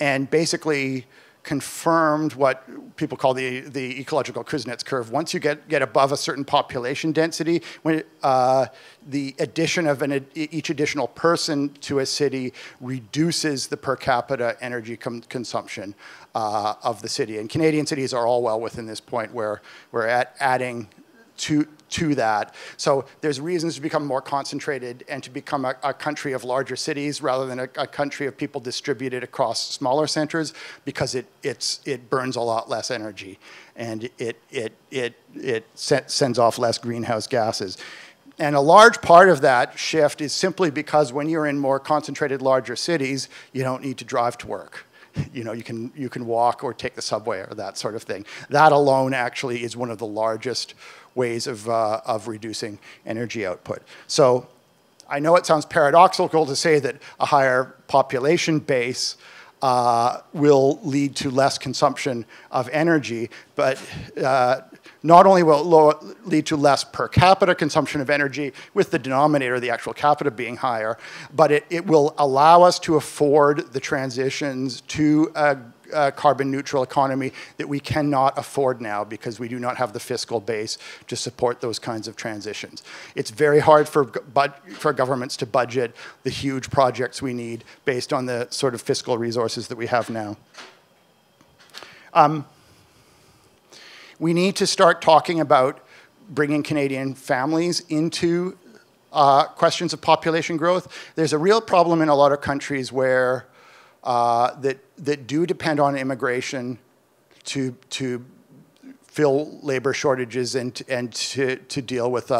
And basically confirmed what people call the ecological Kuznets curve. Once you get above a certain population density, when the addition of each additional person to a city reduces the per capita energy consumption of the city. And Canadian cities are all well within this point where we're adding to that. So there's reasons to become more concentrated and to become a country of larger cities rather than a country of people distributed across smaller centers, because it burns a lot less energy and it sends off less greenhouse gases. And a large part of that shift is simply because when you're in more concentrated, larger cities, you don't need to drive to work. You know, you can walk or take the subway or that sort of thing. That alone actually is one of the largest ways of reducing energy output. So I know it sounds paradoxical to say that a higher population base will lead to less consumption of energy, but not only will it lead to less per capita consumption of energy with the denominator, the actual capita, being higher, but it will allow us to afford the transitions to a carbon neutral economy that we cannot afford now because we do not have the fiscal base to support those kinds of transitions. It's very hard for governments to budget the huge projects we need based on the sort of fiscal resources that we have now. We need to start talking about bringing Canadian families into questions of population growth. There's a real problem in a lot of countries where that do depend on immigration to fill labor shortages and to deal with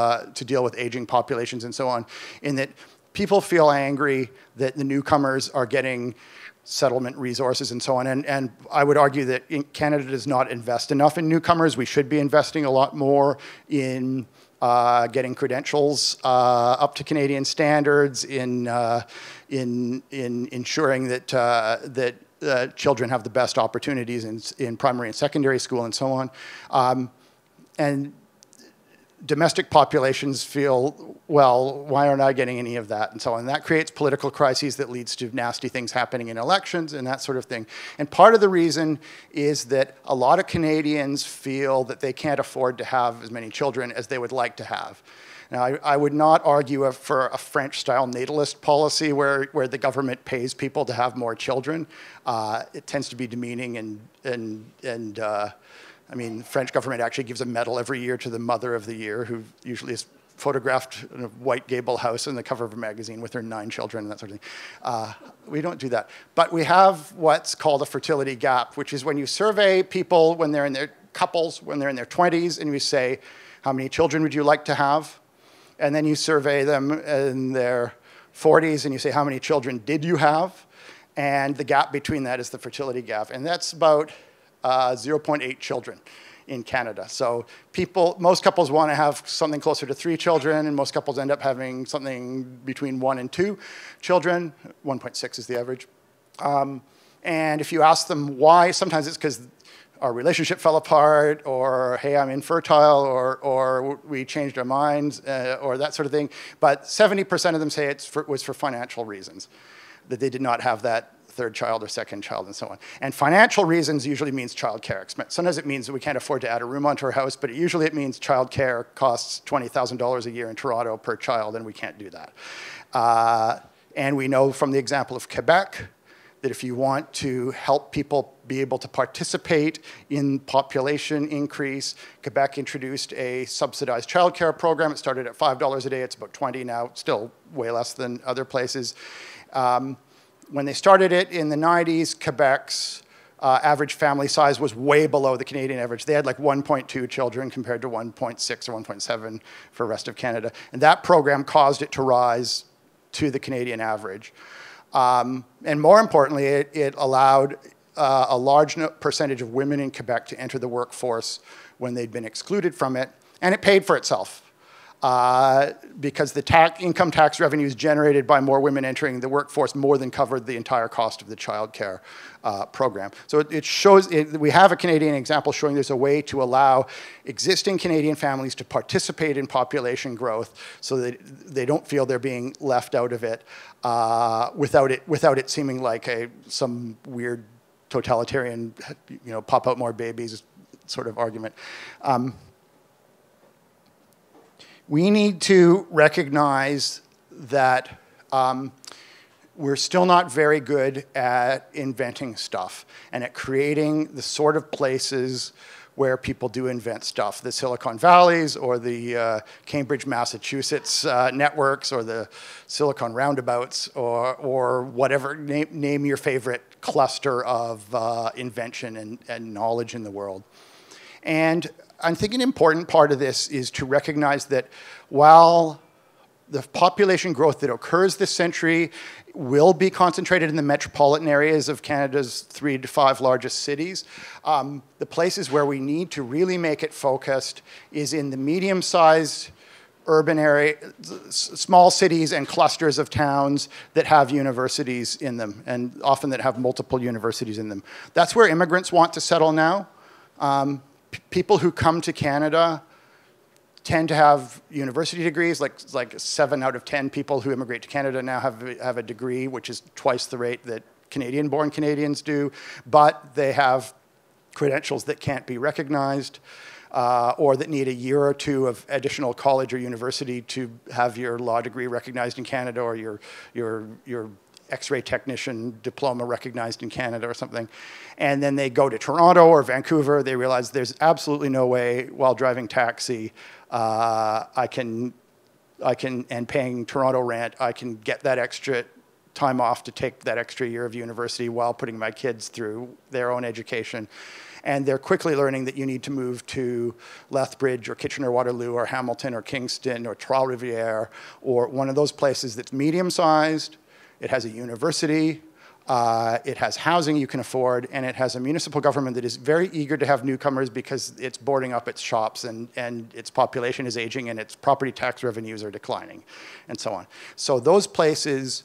aging populations and so on. In that, people feel angry that the newcomers are getting settlement resources and so on. And I would argue that Canada does not invest enough in newcomers. We should be investing a lot more in getting credentials up to Canadian standards, in ensuring that that children have the best opportunities in primary and secondary school and so on. And domestic populations feel, well, why aren't I getting any of that, and so on. And that creates political crises that leads to nasty things happening in elections and that sort of thing. And part of the reason is that a lot of Canadians feel that they can't afford to have as many children as they would like to have. Now, I would not argue for a French-style natalist policy where the government pays people to have more children. It tends to be demeaning and I mean, the French government actually gives a medal every year to the mother of the year, who usually is photographed in a white gable house on the cover of a magazine with her 9 children and that sort of thing. We don't do that. But we have what's called a fertility gap, which is when you survey people when they're in their couples, when they're in their 20s, and you say, how many children would you like to have? And then you survey them in their 40s and you say, how many children did you have? And the gap between that is the fertility gap. And that's about 0.8 children in Canada. So people, most couples want to have something closer to 3 children, and most couples end up having something between 1 and 2 children. 1.6 is the average. And if you ask them why, sometimes it's because our relationship fell apart, or hey, I'm infertile, or we changed our minds, or that sort of thing. But 70% of them say it was for financial reasons, that they did not have that third child or second child, and so on. And financial reasons usually means childcare expense. Sometimes it means that we can't afford to add a room onto our house, but usually it means childcare costs $20,000 a year in Toronto per child, and we can't do that. And we know from the example of Quebec that if you want to help people be able to participate in population increase, Quebec introduced a subsidized childcare program. It started at $5 a day. It's about $20 now, still way less than other places. When they started it in the 90s, Quebec's average family size was way below the Canadian average. They had like 1.2 children compared to 1.6 or 1.7 for the rest of Canada. And that program caused it to rise to the Canadian average. And more importantly, it allowed a large percentage of women in Quebec to enter the workforce when they'd been excluded from it, and it paid for itself. Because the income tax revenues generated by more women entering the workforce more than covered the entire cost of the childcare program. So it shows, we have a Canadian example showing there's a way to allow existing Canadian families to participate in population growth so that they don't feel they're being left out of it, without it seeming like some weird totalitarian, pop out more babies sort of argument. We need to recognize that we're still not very good at inventing stuff and at creating the sort of places where people do invent stuff, the Silicon Valleys or the Cambridge, Massachusetts networks or the Silicon Roundabouts or whatever, name your favorite cluster of invention and knowledge in the world. And I think an important part of this is to recognize that while the population growth that occurs this century will be concentrated in the metropolitan areas of Canada's 3 to 5 largest cities, the places where we need to really make it focused is in the medium-sized urban area, small cities and clusters of towns that have universities in them, and often that have multiple universities in them. That's where immigrants want to settle now. People who come to Canada tend to have university degrees, like 7 out of 10 people who immigrate to Canada now have a degree, which is twice the rate that Canadian-born Canadians do, but they have credentials that can't be recognized or that need a year or two of additional college or university to have your law degree recognized in Canada or your X-ray technician diploma recognized in Canada or something. And then they go to Toronto or Vancouver. They realize there's absolutely no way while driving taxi, and paying Toronto rent, I can get that extra time off to take that extra year of university while putting my kids through their own education. And they're quickly learning that you need to move to Lethbridge or Kitchener-Waterloo or Hamilton or Kingston or Trois-Rivières or one of those places that's medium-sized. It has a university, it has housing you can afford, and it has a municipal government that is very eager to have newcomers because it's boarding up its shops and its population is aging and its property tax revenues are declining, and so on. So those places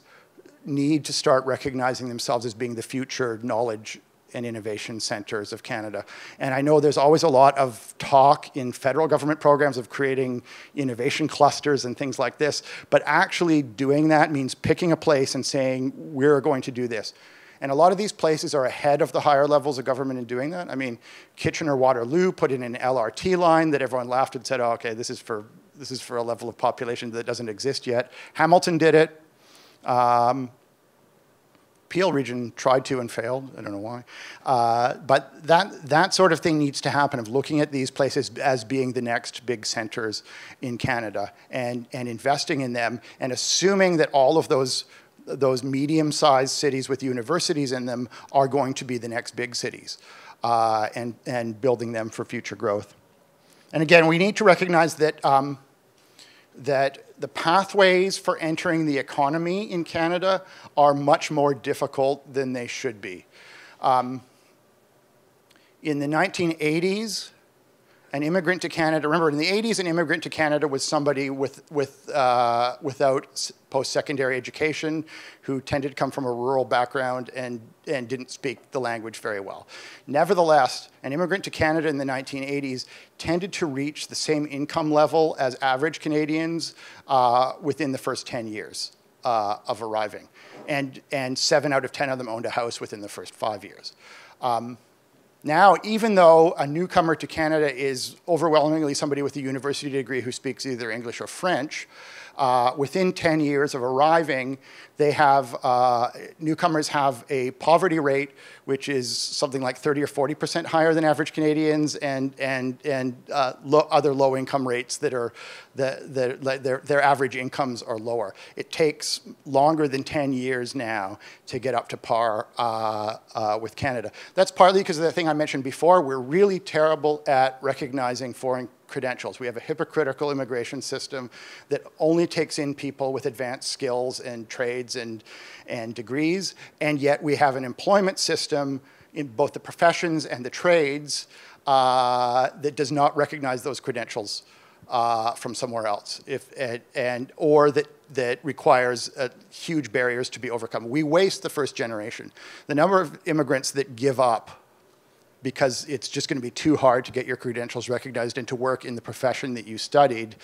need to start recognizing themselves as being the future knowledge and innovation centers of Canada. And I know there's always a lot of talk in federal government programs of creating innovation clusters and things like this, but actually doing that means picking a place and saying, we're going to do this. And a lot of these places are ahead of the higher levels of government in doing that. I mean, Kitchener-Waterloo put in an LRT line that everyone laughed and said, oh, okay, this is for a level of population that doesn't exist yet. Hamilton did it. Peel region tried to and failed. I don't know why. But that sort of thing needs to happen, of looking at these places as being the next big centers in Canada and investing in them, and assuming that all of those medium-sized cities with universities in them are going to be the next big cities, and building them for future growth. And again, we need to recognize that, that the pathways for entering the economy in Canada are much more difficult than they should be. In the 1980s, an immigrant to Canada, remember in the 80s, an immigrant to Canada was somebody without post-secondary education, who tended to come from a rural background and didn't speak the language very well. Nevertheless, an immigrant to Canada in the 1980s tended to reach the same income level as average Canadians within the first 10 years of arriving. And 7 out of 10 of them owned a house within the first 5 years. Now, even though a newcomer to Canada is overwhelmingly somebody with a university degree who speaks either English or French, within 10 years of arriving, they have, newcomers have a poverty rate which is something like 30 or 40% higher than average Canadians, and other low income rates that are, their average incomes are lower. It takes longer than 10 years now to get up to par with Canada. That's partly because of the thing I mentioned before. We're really terrible at recognizing foreign credentials. We have a hypocritical immigration system that only takes in people with advanced skills and trades and degrees, and yet we have an employment system in both the professions and the trades that does not recognize those credentials from somewhere else, or that requires huge barriers to be overcome. We waste the first generation. The number of immigrants that give up because it's just going to be too hard to get your credentials recognized and to work in the profession that you studied,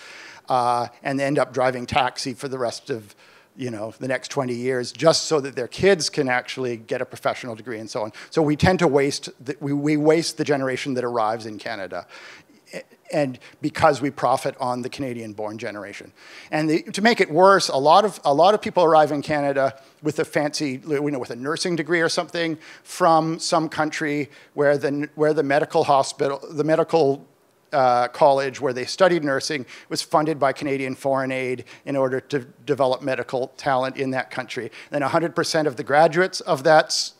and end up driving taxi for the rest of, the next 20 years, just so that their kids can actually get a professional degree and so on. So we tend to waste, we waste the generation that arrives in Canada, and because we profit on the Canadian-born generation. And to make it worse, a lot of people arrive in Canada with a fancy, with a nursing degree or something from some country where the medical hospital, the medical college where they studied nursing was funded by Canadian foreign aid in order to develop medical talent in that country. And 100% of the graduates of that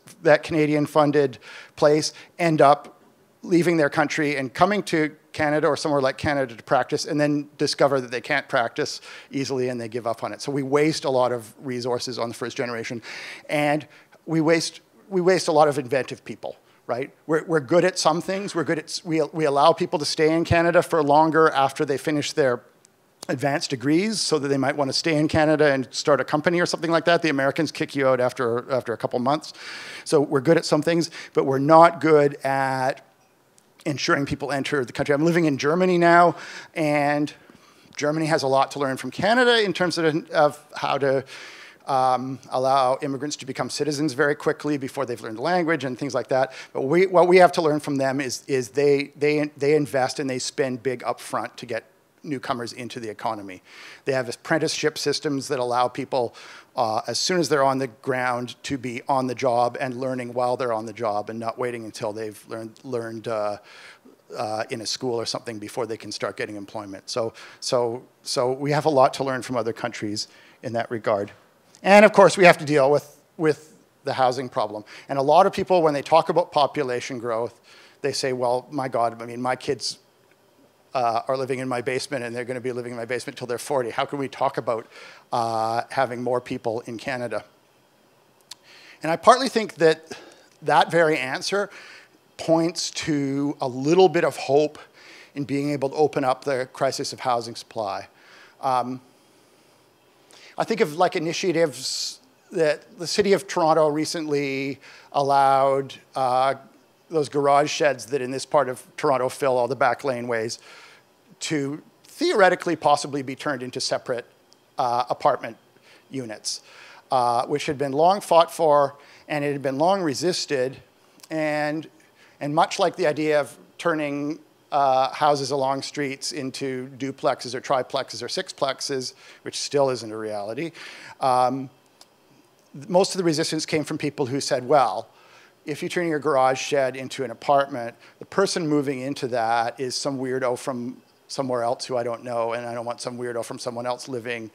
Canadian-funded place end up leaving their country and coming to Canada or somewhere like Canada to practice, and then discover that they can't practice easily and they give up on it. So we waste a lot of resources on the first generation, and we waste a lot of inventive people, right? We're good at some things. We allow people to stay in Canada for longer after they finish their advanced degrees so that they might want to stay in Canada and start a company or something like that. The Americans kick you out after a couple months. So we're good at some things, but we're not good at ensuring people enter the country. I'm living in Germany now, and Germany has a lot to learn from Canada in terms of how to allow immigrants to become citizens very quickly before they've learned the language and things like that. But what we have to learn from them is they invest and they spend big upfront to get newcomers into the economy. They have apprenticeship systems that allow people, as soon as they're on the ground, to be on the job and learning while they're on the job, and not waiting until they've learned in a school or something before they can start getting employment. So we have a lot to learn from other countries in that regard. And of course, we have to deal with the housing problem. And a lot of people, when they talk about population growth, they say, well, my God, I mean, my kids are living in my basement, and they're going to be living in my basement till they're 40. How can we talk about having more people in Canada? And I partly think that that very answer points to a little bit of hope in being able to open up the crisis of housing supply. I think of like initiatives that the City of Toronto recently allowed those garage sheds that in this part of Toronto fill all the back laneways to theoretically possibly be turned into separate apartment units, which had been long fought for and it had been long resisted. And much like the idea of turning houses along streets into duplexes or triplexes or sixplexes, which still isn't a reality, most of the resistance came from people who said, well, if you turn your garage shed into an apartment, the person moving into that is some weirdo from somewhere else who I don't know, and I don't want some weirdo from someone else living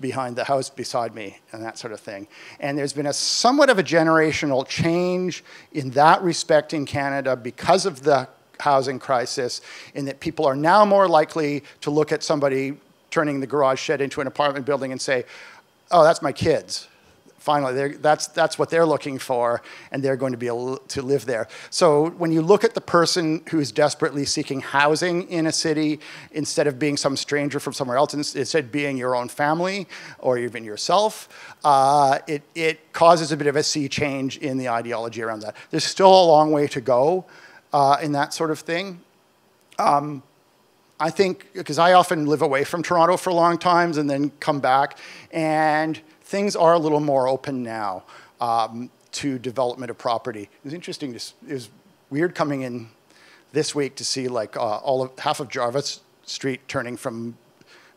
behind the house beside me, and that sort of thing. And there's been a somewhat of a generational change in that respect in Canada because of the housing crisis, in that people are now more likely to look at somebody turning the garage shed into an apartment building and say, oh, that's my kids. Finally, that's what they're looking for, and they're going to be able to live there. So when you look at the person who is desperately seeking housing in a city, instead of being some stranger from somewhere else, instead of being your own family or even yourself, it causes a bit of a sea change in the ideology around that. There's still a long way to go in that sort of thing. I think, because I often live away from Toronto for long times and then come back, and things are a little more open now to development of property. It was interesting, it was weird coming in this week to see like half of Jarvis Street turning from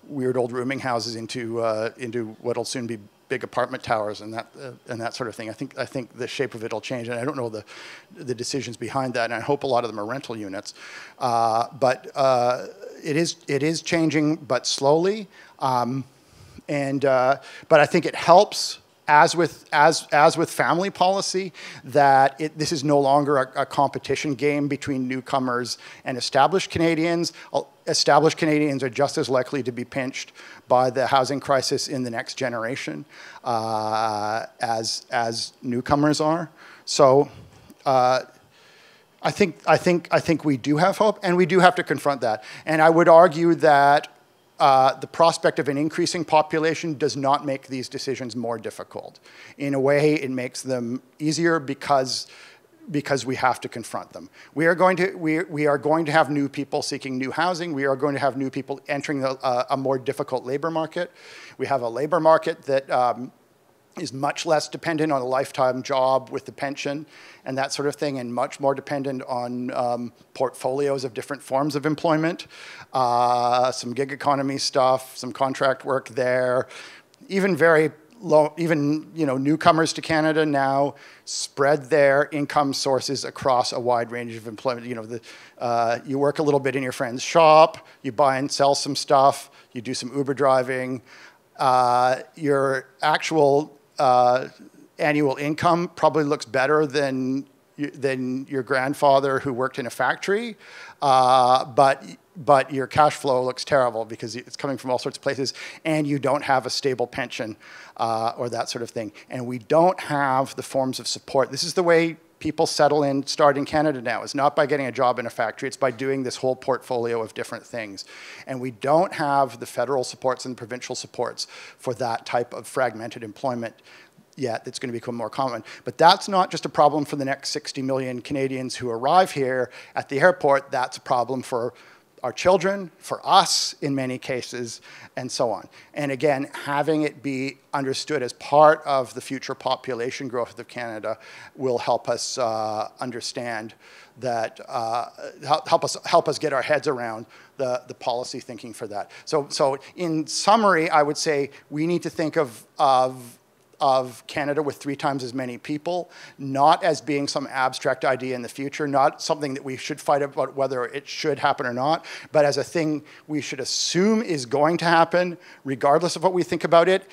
weird old rooming houses into what'll soon be big apartment towers and that sort of thing. I think the shape of it'll change, and I don't know the decisions behind that, and I hope a lot of them are rental units. But it is changing, but slowly. But I think it helps, as with family policy, that this is no longer a competition game between newcomers and established Canadians. Established Canadians are just as likely to be pinched by the housing crisis in the next generation as newcomers are. So I think we do have hope, and we do have to confront that. And I would argue that the prospect of an increasing population does not make these decisions more difficult. In a way, it makes them easier because we have to confront them. We are going to have new people seeking new housing. We are going to have new people entering a more difficult labor market. We have a labor market that is much less dependent on a lifetime job with the pension and that sort of thing, and much more dependent on portfolios of different forms of employment, some gig economy stuff, some contract work there. Even very low, even newcomers to Canada now spread their income sources across a wide range of employment. You work a little bit in your friend's shop, you buy and sell some stuff, you do some Uber driving. Your actual annual income probably looks better than your grandfather who worked in a factory, but your cash flow looks terrible because it's coming from all sorts of places, and you don't have a stable pension or that sort of thing. And we don't have the forms of support. This is the way people start in Canada now. It's not by getting a job in a factory, it's by doing this whole portfolio of different things. And we don't have the federal supports and provincial supports for that type of fragmented employment yet. That's going to become more common. But that's not just a problem for the next 60 million Canadians who arrive here at the airport. That's a problem for our children, for us in many cases, and so on. And again, having it be understood as part of the future population growth of Canada will help us understand that, help us get our heads around the policy thinking for that. So in summary, I would say we need to think of Canada with 3 times as many people, not as being some abstract idea in the future, not something that we should fight about whether it should happen or not, but as a thing we should assume is going to happen, regardless of what we think about it.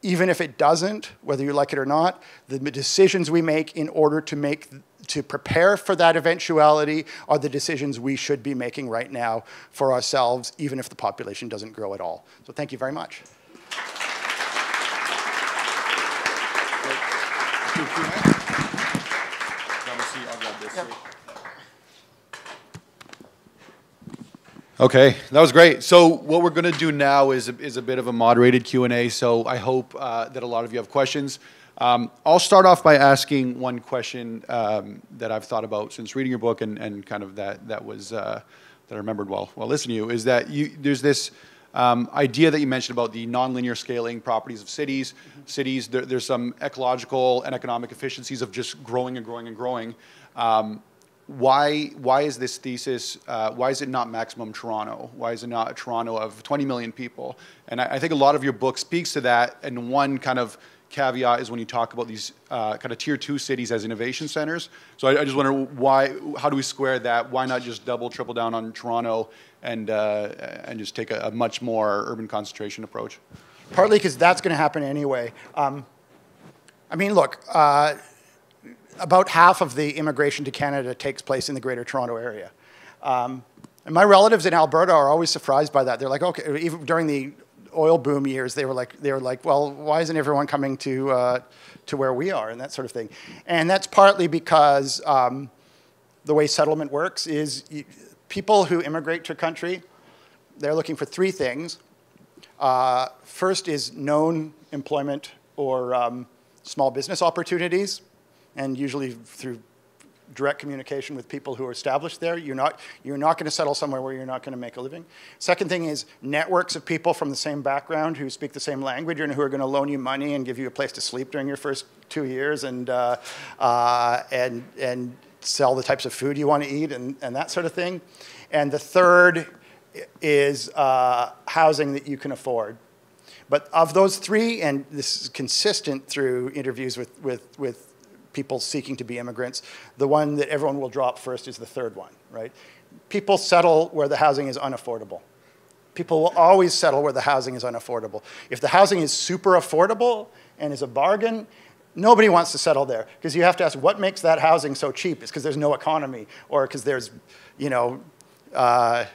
Even if it doesn't, whether you like it or not, the decisions we make in order to prepare for that eventuality are the decisions we should be making right now for ourselves, even if the population doesn't grow at all. So thank you very much. Okay, that was great. So what we're going to do now is a bit of a moderated Q&A. So I hope that a lot of you have questions. I'll start off by asking one question that I've thought about since reading your book, and kind of that was that I remembered while listening to you, is that there's this idea that you mentioned about the nonlinear scaling properties of cities. Mm-hmm. Cities, there's some ecological and economic efficiencies of just growing and growing and growing. Why is this thesis, why is it not maximum Toronto? Why is it not a Toronto of 20 million people? And I think a lot of your book speaks to that, and one kind of caveat is when you talk about these kind of tier 2 cities as innovation centers. So I just wonder why, how do we square that? Why not just double, triple down on Toronto and just take a much more urban concentration approach? Partly because that's going to happen anyway. I mean, look, about half of the immigration to Canada takes place in the Greater Toronto Area. And my relatives in Alberta are always surprised by that. They're like, okay, even during the oil boom years, they were like, well, why isn't everyone coming to where we are, and that sort of thing? And that's partly because the way settlement works is people who immigrate to a country, they're looking for three things. First is known employment or small business opportunities, and usually through direct communication with people who are established there. You're not going to settle somewhere where you're not going to make a living. Second thing is networks of people from the same background who speak the same language and who are going to loan you money and give you a place to sleep during your first 2 years and sell the types of food you want to eat and that sort of thing. And the third is housing that you can afford. But of those three, and this is consistent through interviews with people seeking to be immigrants, the one that everyone will drop first is the third one, right? People settle where the housing is unaffordable. People will always settle where the housing is unaffordable. If the housing is super affordable and is a bargain, nobody wants to settle there, because you have to ask, what makes that housing so cheap? It's because there's no economy, or because there's, you know, I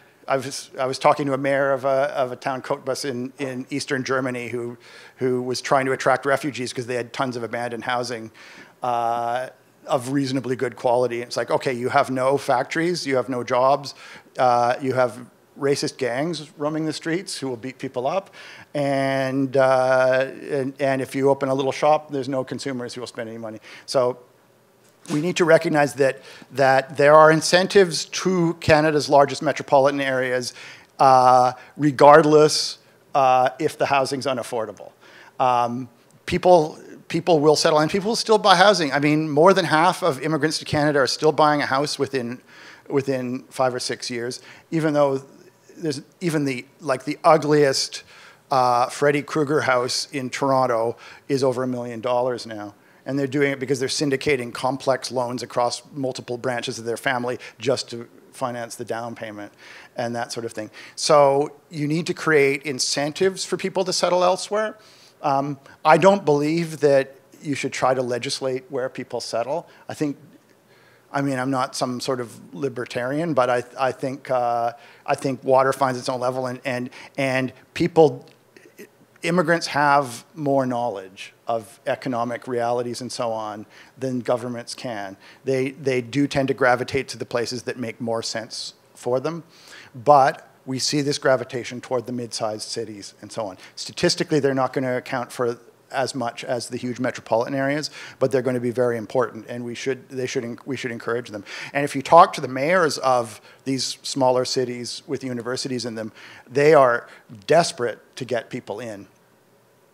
was talking to a mayor of a town, Cottbus, in eastern Germany, who was trying to attract refugees because they had tons of abandoned housing of reasonably good quality. It's like, okay, you have no factories, you have no jobs, you have racist gangs roaming the streets who will beat people up, and if you open a little shop, there's no consumers who will spend any money. So we need to recognize that there are incentives to Canada's largest metropolitan areas, regardless if the housing's unaffordable. People will settle, and people will still buy housing. I mean, more than half of immigrants to Canada are still buying a house within 5 or 6 years, even though there's even the ugliest Freddy Krueger house in Toronto is over $1 million now. And they're doing it because they're syndicating complex loans across multiple branches of their family just to finance the down payment and that sort of thing. So you need to create incentives for people to settle elsewhere. I don't believe that you should try to legislate where people settle. I mean, I'm not some sort of libertarian, but I think water finds its own level, and people, immigrants have more knowledge of economic realities and so on than governments can. They do tend to gravitate to the places that make more sense for them, but we see this gravitation toward the mid-sized cities and so on. Statistically, they're not going to account for as much as the huge metropolitan areas, but they're going to be very important, and we should encourage them. And if you talk to the mayors of these smaller cities with universities in them, they are desperate to get people in.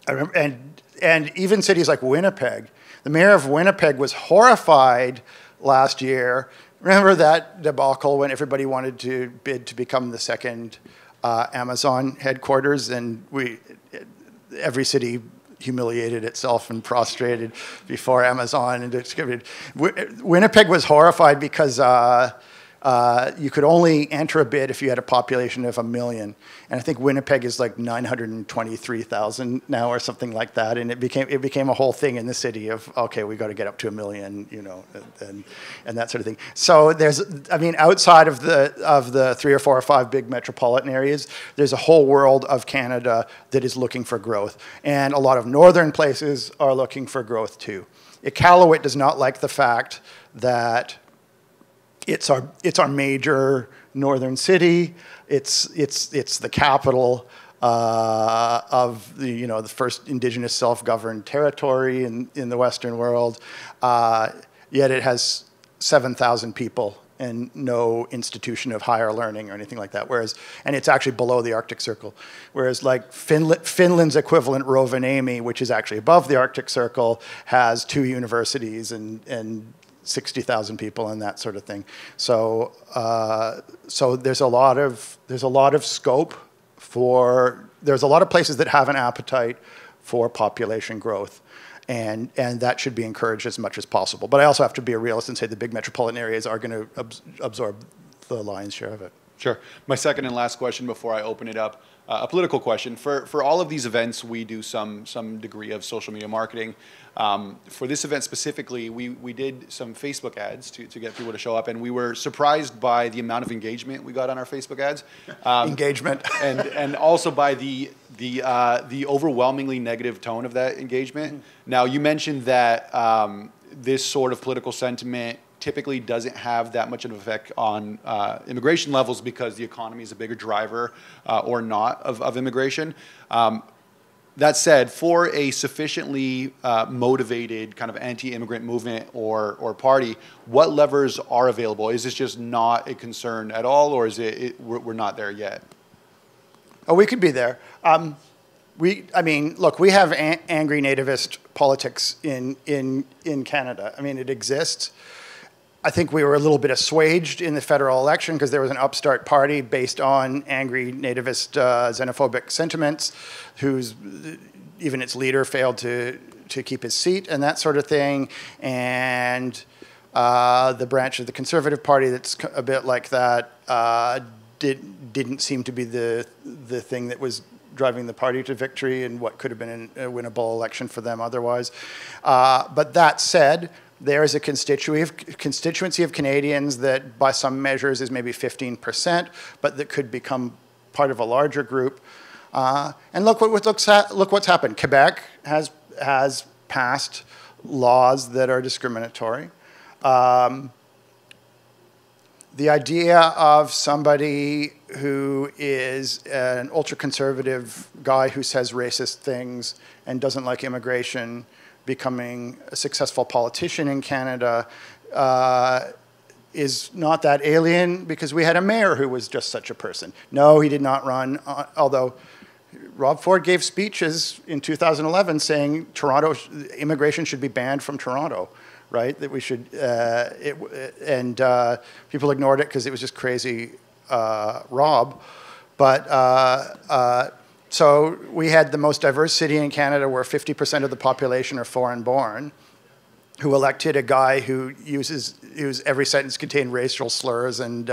I remember, and even cities like Winnipeg, the mayor of Winnipeg was horrified last year. Remember that debacle when everybody wanted to bid to become the second Amazon headquarters, and every city humiliated itself and prostrated before Amazon, and distributed. Winnipeg was horrified because you could only enter a bid if you had a population of 1 million, and I think Winnipeg is like 923,000 now or something like that, and it became a whole thing in the city of, okay, we got to get up to 1 million, you know, and that sort of thing. So there's, I mean, outside of the 3 or 4 or 5 big metropolitan areas, there's a whole world of Canada that is looking for growth, and a lot of northern places are looking for growth too. Iqaluit does not like the fact that it's our major northern city. It's the capital. of the, the first indigenous self-governed territory in the Western world, yet it has 7,000 people and no institution of higher learning or anything like that. Whereas, and it's actually below the Arctic Circle. Whereas like Finland's equivalent Rovaniemi, which is actually above the Arctic Circle, has 2 universities and 60,000 people and that sort of thing. So there's a lot of scope for, there's a lot of places that have an appetite for population growth. And that should be encouraged as much as possible. But I also have to be a realist and say the big metropolitan areas are going to absorb the lion's share of it. Sure. My second and last question before I open it up, a political question. For all of these events, we do some degree of social media marketing. For this event specifically, we did some Facebook ads to get people to show up, and we were surprised by the amount of engagement we got on our Facebook ads. Engagement. and also by the overwhelmingly negative tone of that engagement. Mm-hmm. Now, you mentioned that this sort of political sentiment typically doesn't have that much of an effect on immigration levels because the economy is a bigger driver or not of immigration. That said, for a sufficiently motivated kind of anti-immigrant movement or party, what levers are available? Is this just not a concern at all, or is it we're not there yet? Oh, we could be there. I mean, look, we have angry nativist politics in Canada. I mean, it exists. I think we were a little bit assuaged in the federal election because there was an upstart party based on angry nativist xenophobic sentiments, whose even its leader failed to keep his seat and that sort of thing. And the branch of the Conservative Party that's a bit like that didn't seem to be the thing that was driving the party to victory in what could have been a winnable election for them otherwise. But that said, there is a constituency of Canadians that by some measures is maybe 15%, but that could become part of a larger group. And look what's happened. Quebec has passed laws that are discriminatory. The idea of somebody who is an ultra-conservative guy who says racist things and doesn't like immigration becoming a successful politician in Canada is not that alien, because we had a mayor who was just such a person. No, he did not run, although Rob Ford gave speeches in 2011 saying immigration should be banned from Toronto, right? That we should, people ignored it because it was just crazy Rob. But, so we had the most diverse city in Canada where 50% of the population are foreign born, who elected a guy whose every sentence contained racial slurs and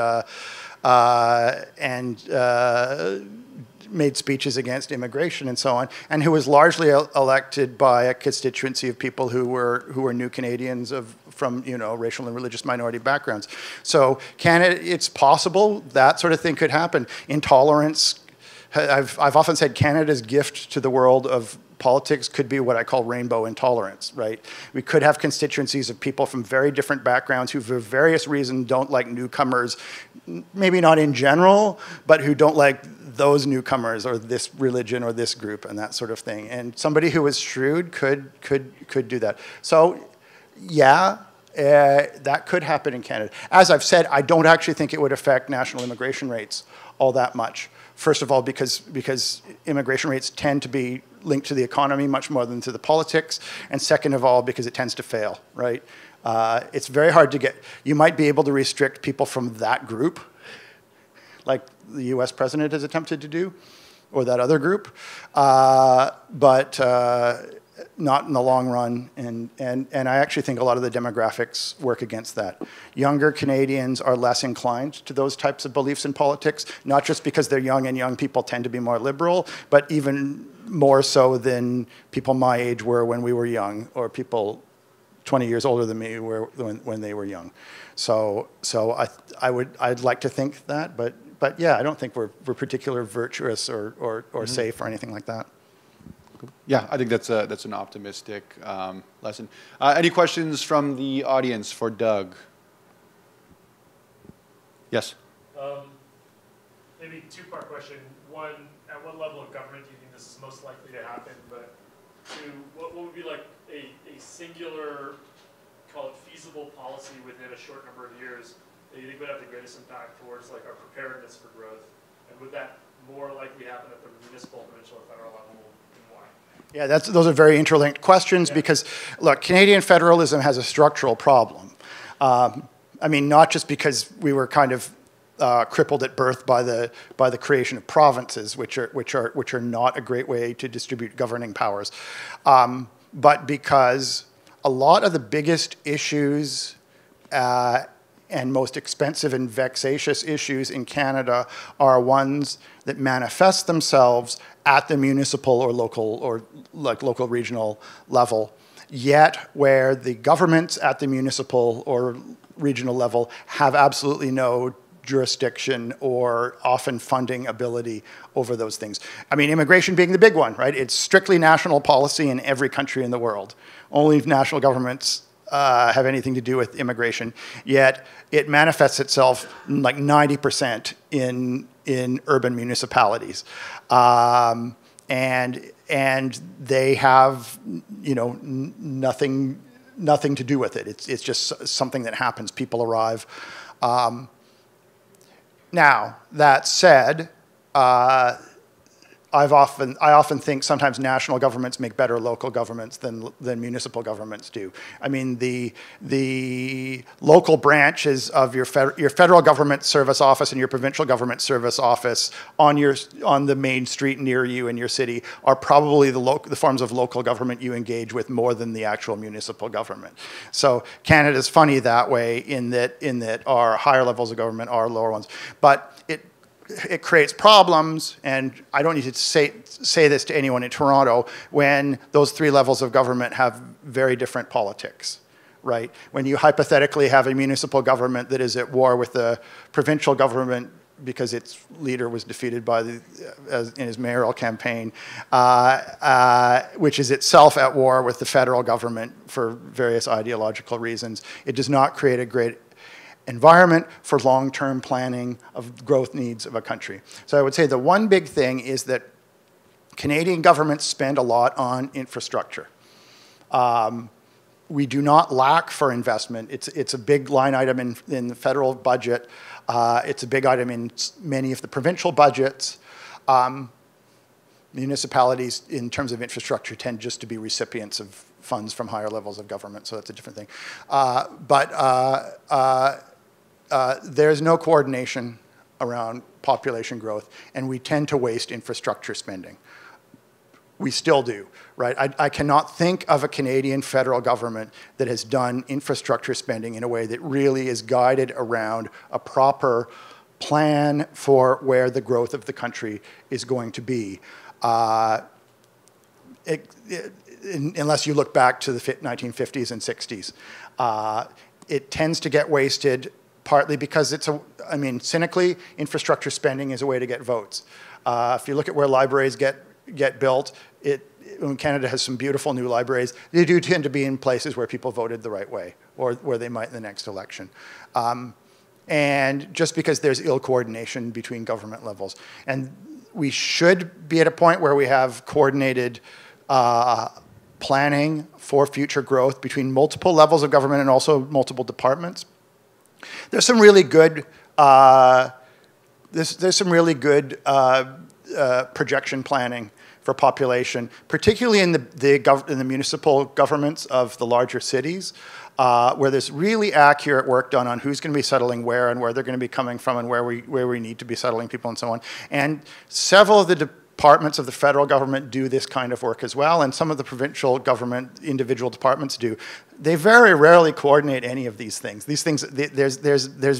made speeches against immigration and so on, and who was largely elected by a constituency of people who were new Canadians from racial and religious minority backgrounds. So Canada, it's possible that sort of thing could happen. Intolerance. I've often said Canada's gift to the world of politics could be what I call rainbow intolerance, right? We could have constituencies of people from very different backgrounds who for various reasons don't like newcomers, maybe not in general, but who don't like those newcomers or this religion or this group and that sort of thing. And somebody who is shrewd could do that. So yeah, that could happen in Canada. As I've said, I don't actually think it would affect national immigration rates all that much. First of all, because immigration rates tend to be linked to the economy much more than to the politics, and second of all, because it tends to fail, right? It's very hard to get, you might be able to restrict people from that group, like the US president has attempted to do, or that other group, but not in the long run, and I actually think a lot of the demographics work against that. Younger Canadians are less inclined to those types of beliefs in politics, not just because they're young and young people tend to be more liberal, but even more so than people my age were when we were young, or people 20 years older than me were when they were young. So I'd like to think that, but yeah, I don't think we're particularly virtuous or mm-hmm. safe or anything like that. Yeah, I think that's an optimistic lesson. Any questions from the audience for Doug? Yes. Maybe two-part question. One, at what level of government do you think this is most likely to happen? But two, what would be like a singular, call it feasible policy within a short number of years that you think would have the greatest impact towards like our preparedness for growth? And would that more likely happen at the municipal, provincial, or federal level? Yeah, those are very interlinked questions because, look, Canadian federalism has a structural problem. I mean, not just because we were kind of crippled at birth by the creation of provinces, which are not a great way to distribute governing powers, but because a lot of the biggest issues and most expensive and vexatious issues in Canada are ones that manifest themselves at the municipal or local or local regional level, yet where the governments at the municipal or regional level have absolutely no jurisdiction or often funding ability over those things. I mean, immigration being the big one, right? It's strictly national policy in every country in the world. Only national governments have anything to do with immigration, yet it manifests itself like 90% in urban municipalities, and they have, you know, nothing to do with it. It's just something that happens. People arrive. Now that said, I often think sometimes national governments make better local governments than municipal governments do. I mean, the local branches of your federal government service office and your provincial government service office on the main street near you in your city are probably the forms of local government you engage with more than the actual municipal government. So Canada's funny that way in that our higher levels of government are lower ones, but it creates problems, and I don't need to say this to anyone in Toronto, when those three levels of government have very different politics, right? When you hypothetically have a municipal government that is at war with the provincial government because its leader was defeated by in his mayoral campaign, which is itself at war with the federal government for various ideological reasons, it does not create a great environment for long-term planning of growth needs of a country. So I would say the one big thing is that Canadian governments spend a lot on infrastructure. We do not lack for investment. It's a big line item in the federal budget. It's a big item in many of the provincial budgets. Municipalities, in terms of infrastructure, tend just to be recipients of funds from higher levels of government, so that's a different thing. But there's no coordination around population growth, and we tend to waste infrastructure spending. We still do, right? I cannot think of a Canadian federal government that has done infrastructure spending in a way that really is guided around a proper plan for where the growth of the country is going to be. Unless you look back to the 1950s and 60s. It tends to get wasted partly because it's I mean, cynically, infrastructure spending is a way to get votes. If you look at where libraries get built, Canada has some beautiful new libraries. They do tend to be in places where people voted the right way or where they might in the next election. And just because there's ill coordination between government levels. And we should be at a point where we have coordinated planning for future growth between multiple levels of government and also multiple departments. There's some really good projection planning for population, particularly in the municipal governments of the larger cities, where there's really accurate work done on who's going to be settling where and where they're going to be coming from and where we need to be settling people and so on. And several of the departments of the federal government do this kind of work as well, and some of the provincial government individual departments do. They very rarely coordinate any of these things. There's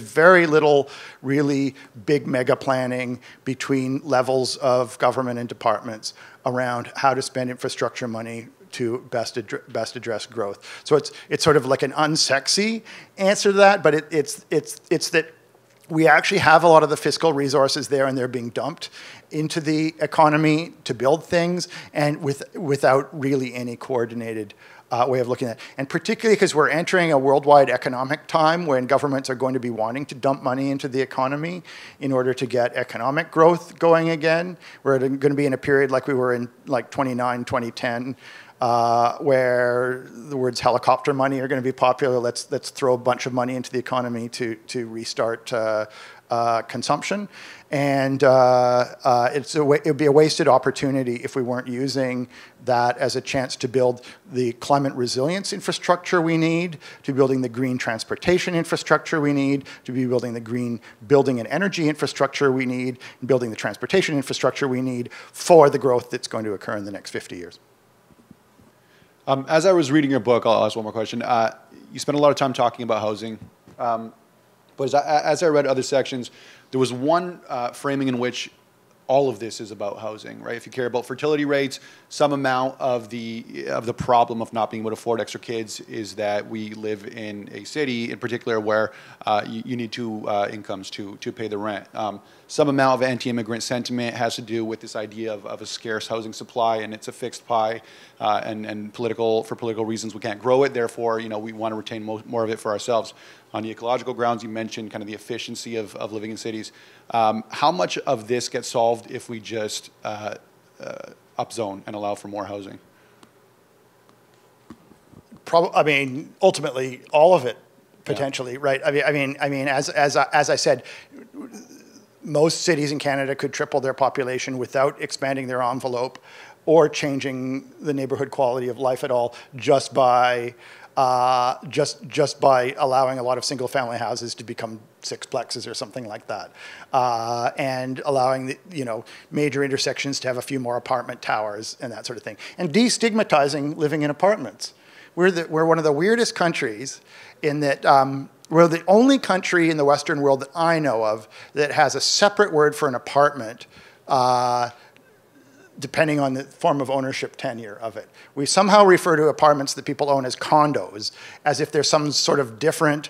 very little really big mega planning between levels of government and departments around how to spend infrastructure money to best address growth. So it's sort of like an unsexy answer to that, but it's that we actually have a lot of the fiscal resources there, and they're being dumped into the economy to build things, and without really any coordinated way of looking at it. And particularly because we're entering a worldwide economic time when governments are going to be wanting to dump money into the economy in order to get economic growth going again. We're going to be in a period like we were in like 29, 2010, where the words helicopter money are going to be popular. Let's throw a bunch of money into the economy to restart consumption. And it would be a wasted opportunity if we weren't using that as a chance to build the climate resilience infrastructure we need, to building the green transportation infrastructure we need, to be building the green building and energy infrastructure we need, and building the transportation infrastructure we need for the growth that's going to occur in the next 50 years. As I was reading your book, I'll ask one more question. You spent a lot of time talking about housing, but as I read other sections, there was one framing in which all of this is about housing, right? If you care about fertility rates, some amount of the problem of not being able to afford extra kids is that we live in a city, in particular, where you need two incomes to pay the rent. Some amount of anti-immigrant sentiment has to do with this idea of a scarce housing supply, and it's a fixed pie, and for political reasons we can't grow it. Therefore, you know, we want to retain more of it for ourselves. On the ecological grounds, you mentioned kind of the efficiency of living in cities. How much of this gets solved if we just upzone and allow for more housing? I mean, ultimately, all of it, potentially, yeah. Right? I mean, as I said, most cities in Canada could triple their population without expanding their envelope or changing the neighborhood quality of life at all, just by just by allowing a lot of single-family houses to become sixplexes or something like that, and allowing the, you know, major intersections to have a few more apartment towers and that sort of thing, and destigmatizing living in apartments. We're one of the weirdest countries in that we're the only country in the Western world that I know of that has a separate word for an apartment. Depending on the form of ownership tenure of it. We somehow refer to apartments that people own as condos, as if there's some sort of different,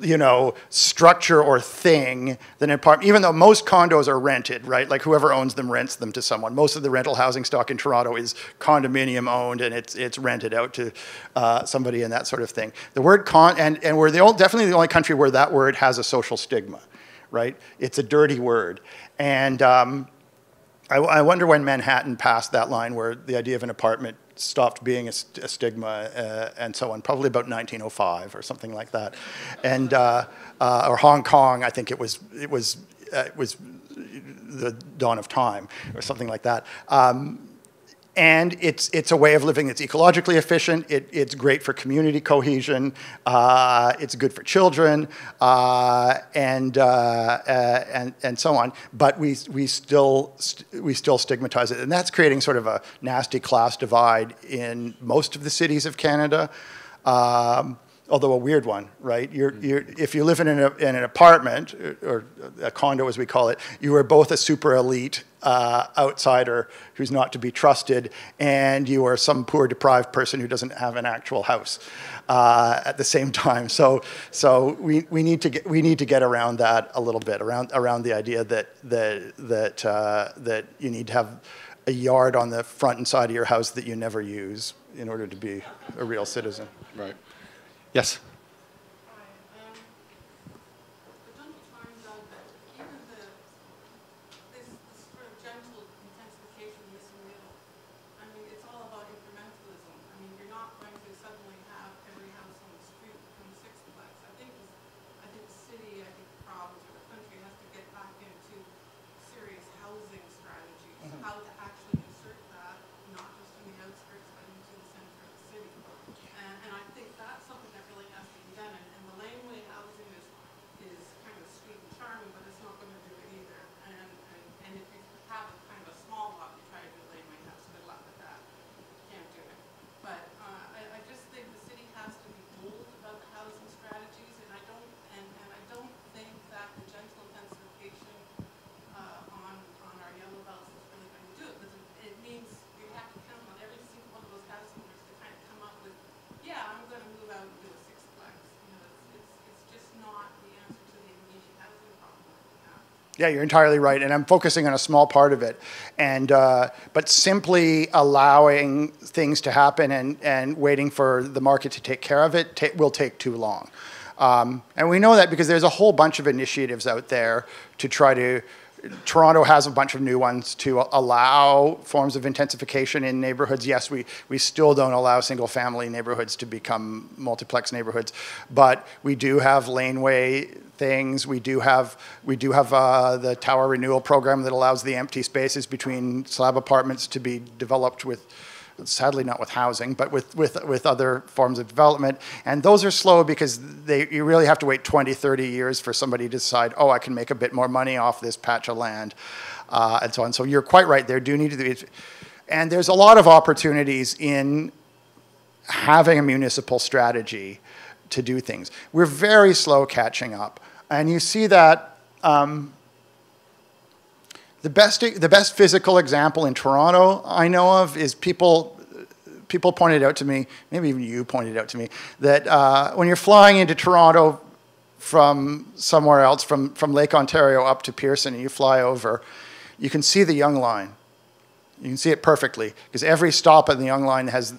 you know, structure or thing than an apartment, even though most condos are rented, right? Like whoever owns them rents them to someone. Most of the rental housing stock in Toronto is condominium owned, and it's rented out to somebody and that sort of thing. The word and we're definitely the only country where that word has a social stigma, right? It's a dirty word. And I wonder when Manhattan passed that line where the idea of an apartment stopped being a stigma and so on, probably about 1905 or something like that. And, or Hong Kong, I think it was the dawn of time or something like that. And it's a way of living that's ecologically efficient. It's great for community cohesion. It's good for children, and so on. But we still stigmatize it, and that's creating sort of a nasty class divide in most of the cities of Canada. Although a weird one, right? If you live in an apartment, or a condo as we call it, you are both a super elite outsider who's not to be trusted, and you are some poor deprived person who doesn't have an actual house at the same time. So we need to get around that a little bit, around the idea that you need to have a yard on the front and side of your house that you never use in order to be a real citizen. Right. Yes. But don't you find out that even this sort of gentle intensification of this middle, I mean, it's all about incrementalism. I mean, you're not going to suddenly have every house on the street become sixplex. I think the city, I think the province or the country has to get back into serious housing strategies, how to actually insert that, not just in the outskirts, but into the center of the city. And I think that's something that really has to Yeah, you're entirely right, and I'm focusing on a small part of it, and but simply allowing things to happen and waiting for the market to take care of it will take too long, and we know that because there's a whole bunch of initiatives out there to try to. Toronto has a bunch of new ones to allow forms of intensification in neighborhoods. Yes, we still don't allow single-family neighborhoods to become multiplex neighborhoods, but we do have laneway things. We do have the tower renewal program that allows the empty spaces between slab apartments to be developed with. Sadly, not with housing, but with other forms of development. And those are slow because you really have to wait 20, 30 years for somebody to decide, oh, I can make a bit more money off this patch of land, and so on. So you're quite right. There do need to be, and there's a lot of opportunities in having a municipal strategy to do things. We're very slow catching up, and you see that. The best physical example in Toronto I know of is people pointed out to me, maybe even you pointed out to me, that when you're flying into Toronto from somewhere else, from Lake Ontario up to Pearson and you fly over, you can see the Yonge Line. You can see it perfectly because every stop on the Yonge Line has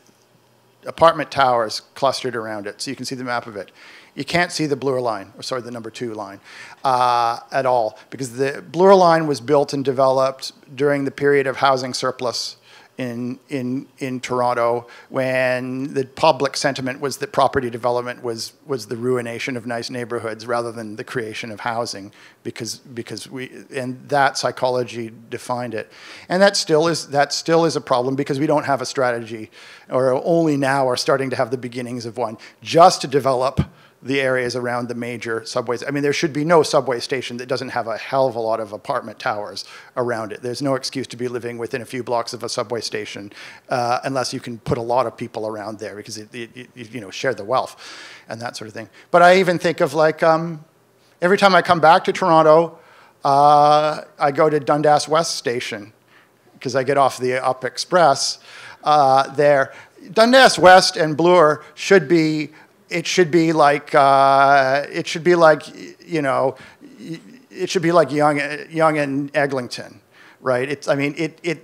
apartment towers clustered around it, so you can see the map of it. You can't see the Bluer line, or sorry, the number 2 line at all, because the Bluer line was built and developed during the period of housing surplus in Toronto, when the public sentiment was that property development was the ruination of nice neighborhoods rather than the creation of housing, because that psychology defined it, and that still is a problem because we don't have a strategy, or only now are starting to have the beginnings of one just to develop. The areas around the major subways. I mean, there should be no subway station that doesn't have a hell of a lot of apartment towers around it. There's no excuse to be living within a few blocks of a subway station unless you can put a lot of people around there because you know, share the wealth and that sort of thing. But I even think of like, every time I come back to Toronto, I go to Dundas West Station because I get off the Up Express there. Dundas West and Bloor should be It should be like Yonge and Eglinton, right?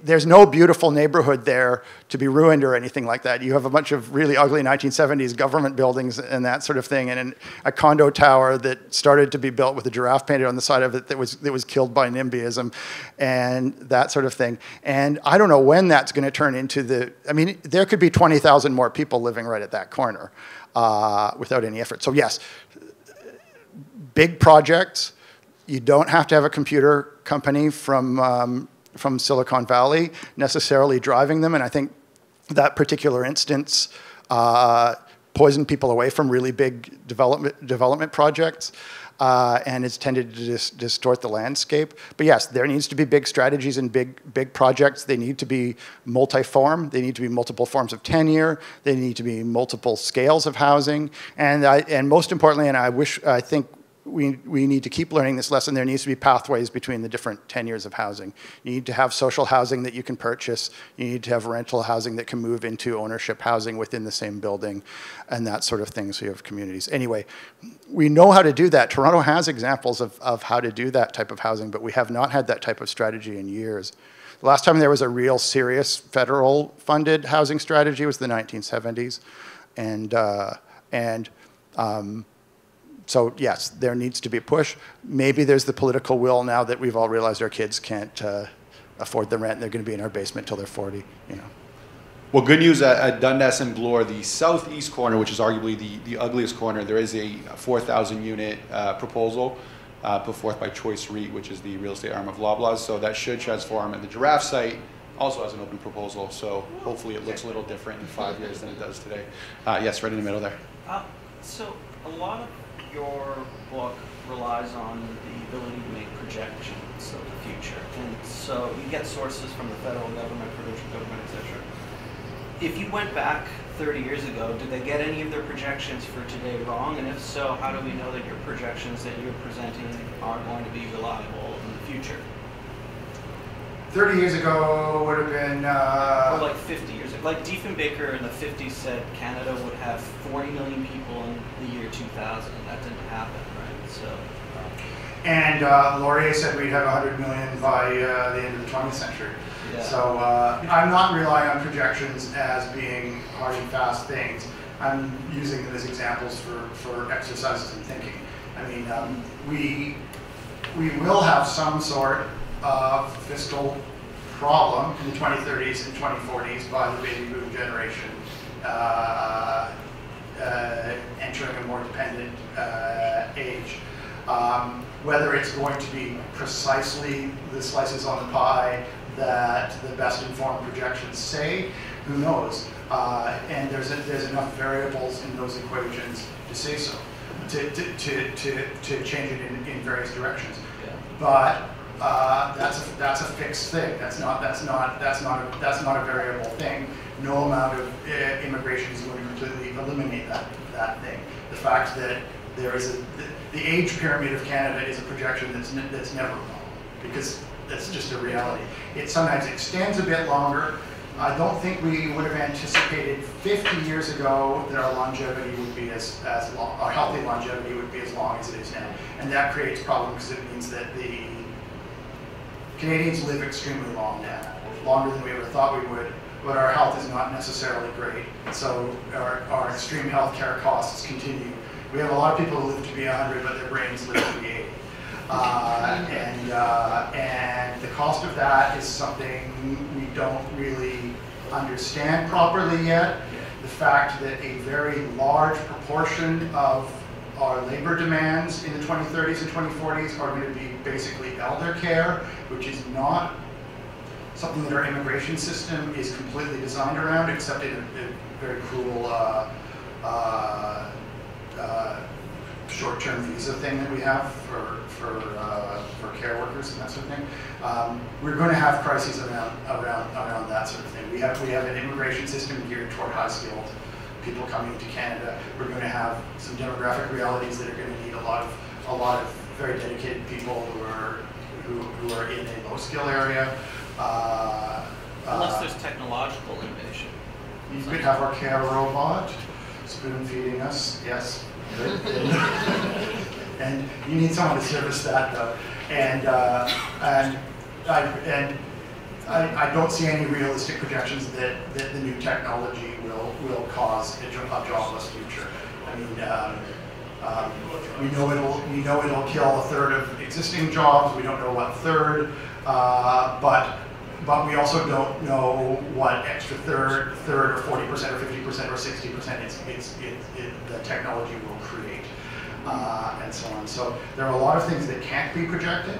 There's no beautiful neighborhood there to be ruined or anything like that. You have a bunch of really ugly 1970s government buildings and that sort of thing, and a condo tower that started to be built with a giraffe painted on the side of it that was killed by NIMBYism, and that sort of thing. And I don't know when that's going to turn into the. I mean, there could be 20,000 more people living right at that corner. Without any effort. So yes, big projects. You don't have to have a computer company from Silicon Valley necessarily driving them. And I think that particular instance poisoned people away from really big development projects, and it's tended to distort the landscape. But yes, there needs to be big strategies and big projects. They need to be multi-form. They need to be multiple forms of tenure. They need to be multiple scales of housing. And most importantly, and I think we need to keep learning this lesson, there needs to be pathways between the different tenures of housing. You need to have social housing that you can purchase. You need to have rental housing that can move into ownership housing within the same building and that sort of thing, so you have communities. Anyway, we know how to do that. Toronto has examples of how to do that type of housing, but we have not had that type of strategy in years. The last time there was a real serious federal funded housing strategy was the 1970s. So yes, there needs to be a push. Maybe there's the political will now that we've all realized our kids can't afford the rent and they're going to be in our basement till they're 40, you know. Well, good news at Dundas and Bloor, the southeast corner, which is arguably the ugliest corner, there is a 4,000 unit proposal put forth by Choice REIT, which is the real estate arm of Loblaws. So that should transform. And the Giraffe site also has an open proposal. So hopefully it looks a little different in 5 years than it does today. Yes, right in the middle there. So a lot of your book relies on the ability to make projections of the future. And so you get sources from the federal government, provincial government, etc. If you went back 30 years ago, did they get any of their projections for today wrong? And if so, how do we know that your projections that you're presenting are going to be reliable in the future? 30 years ago would have been... Or like 50 years ago. Like Diefenbaker in the 50s said Canada would have 40 million people in the year 2000. That didn't happen, right? So And Laurier said we'd have 100 million by the end of the 20th century. Yeah. So I'm not relying on projections as being hard and fast things. I'm using them as examples for exercises in thinking. I mean, we will have some sort of fiscal problem in the 2030s and 2040s by the baby boom generation entering a more dependent age. Whether it's going to be precisely the slices on the pie that the best informed projections say, who knows? And there's enough variables in those equations to say so, to change it in various directions. Yeah. But that's a fixed thing. That's not a variable thing. No amount of immigration is going to completely eliminate that thing. The fact that there is the age pyramid of Canada is a projection that's never wrong, because that's just a reality. It sometimes extends a bit longer. I don't think we would have anticipated 50 years ago that our longevity would be as long, our healthy longevity would be as long as it is now. And that creates problems because it means that the Canadians live extremely long now, longer than we ever thought we would, but our health is not necessarily great. So our extreme health care costs continue. We have a lot of people who live to be 100, but their brains live to be 80. And the cost of that is something we don't really understand properly yet. The fact that a very large proportion of our labor demands in the 2030s and 2040s are going to be basically elder care, which is not something that our immigration system is completely designed around, except in a very cruel short-term visa thing that we have for care workers and that sort of thing. We're going to have crises around that sort of thing. We have an immigration system geared toward high-skilled people coming to Canada. We're going to have some demographic realities that are going to need a lot of very dedicated people who are in a low-skill area. Unless there's technological innovation. You could have our care robot spoon feeding us. Yes. And you need someone to service that, though. And I don't see any realistic projections that the new technology will cause a jobless future. I mean, we know it'll kill a third of existing jobs. We don't know what third, but we also don't know what extra third or 40% or 50% or 60% the technology will create, and so on. So there are a lot of things that can't be projected.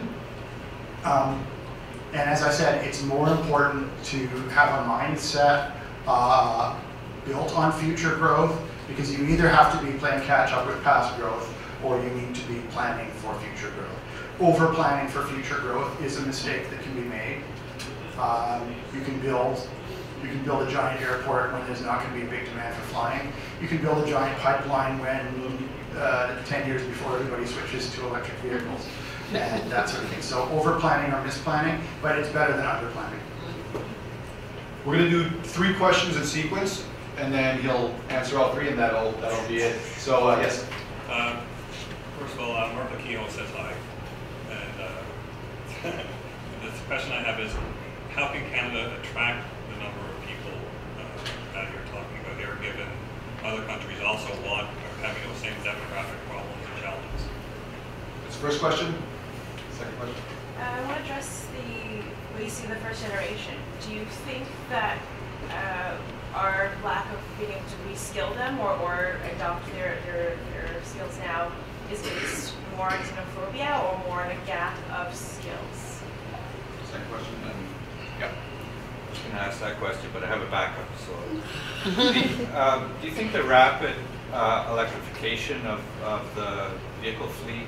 And as I said, it's more important to have a mindset built on future growth, because you either have to be playing catch up with past growth, or you need to be planning for future growth. Over-planning for future growth is a mistake that can be made. You can build a giant airport when there's not going to be a big demand for flying. You can build a giant pipeline when 10 years before everybody switches to electric vehicles and that sort of thing. So over-planning or misplanning, but it's better than under-planning. We're going to do 3 questions in sequence, and then he'll answer all 3, and that'll be it. So yes. First of all, Mark Aquino says hi, and the question I have is, how can Canada attract the number of people that you're talking about there, given other countries also want or having those same demographic problems and challenges? That's the first question. Second question. I want to address what you see in the first generation. Do you think that our lack of being able to reskill them or adopt their skills now is based more on xenophobia or more on a gap of skills? Second question. I was going to ask that question, but I have a backup. So, do you think the rapid electrification of the vehicle fleet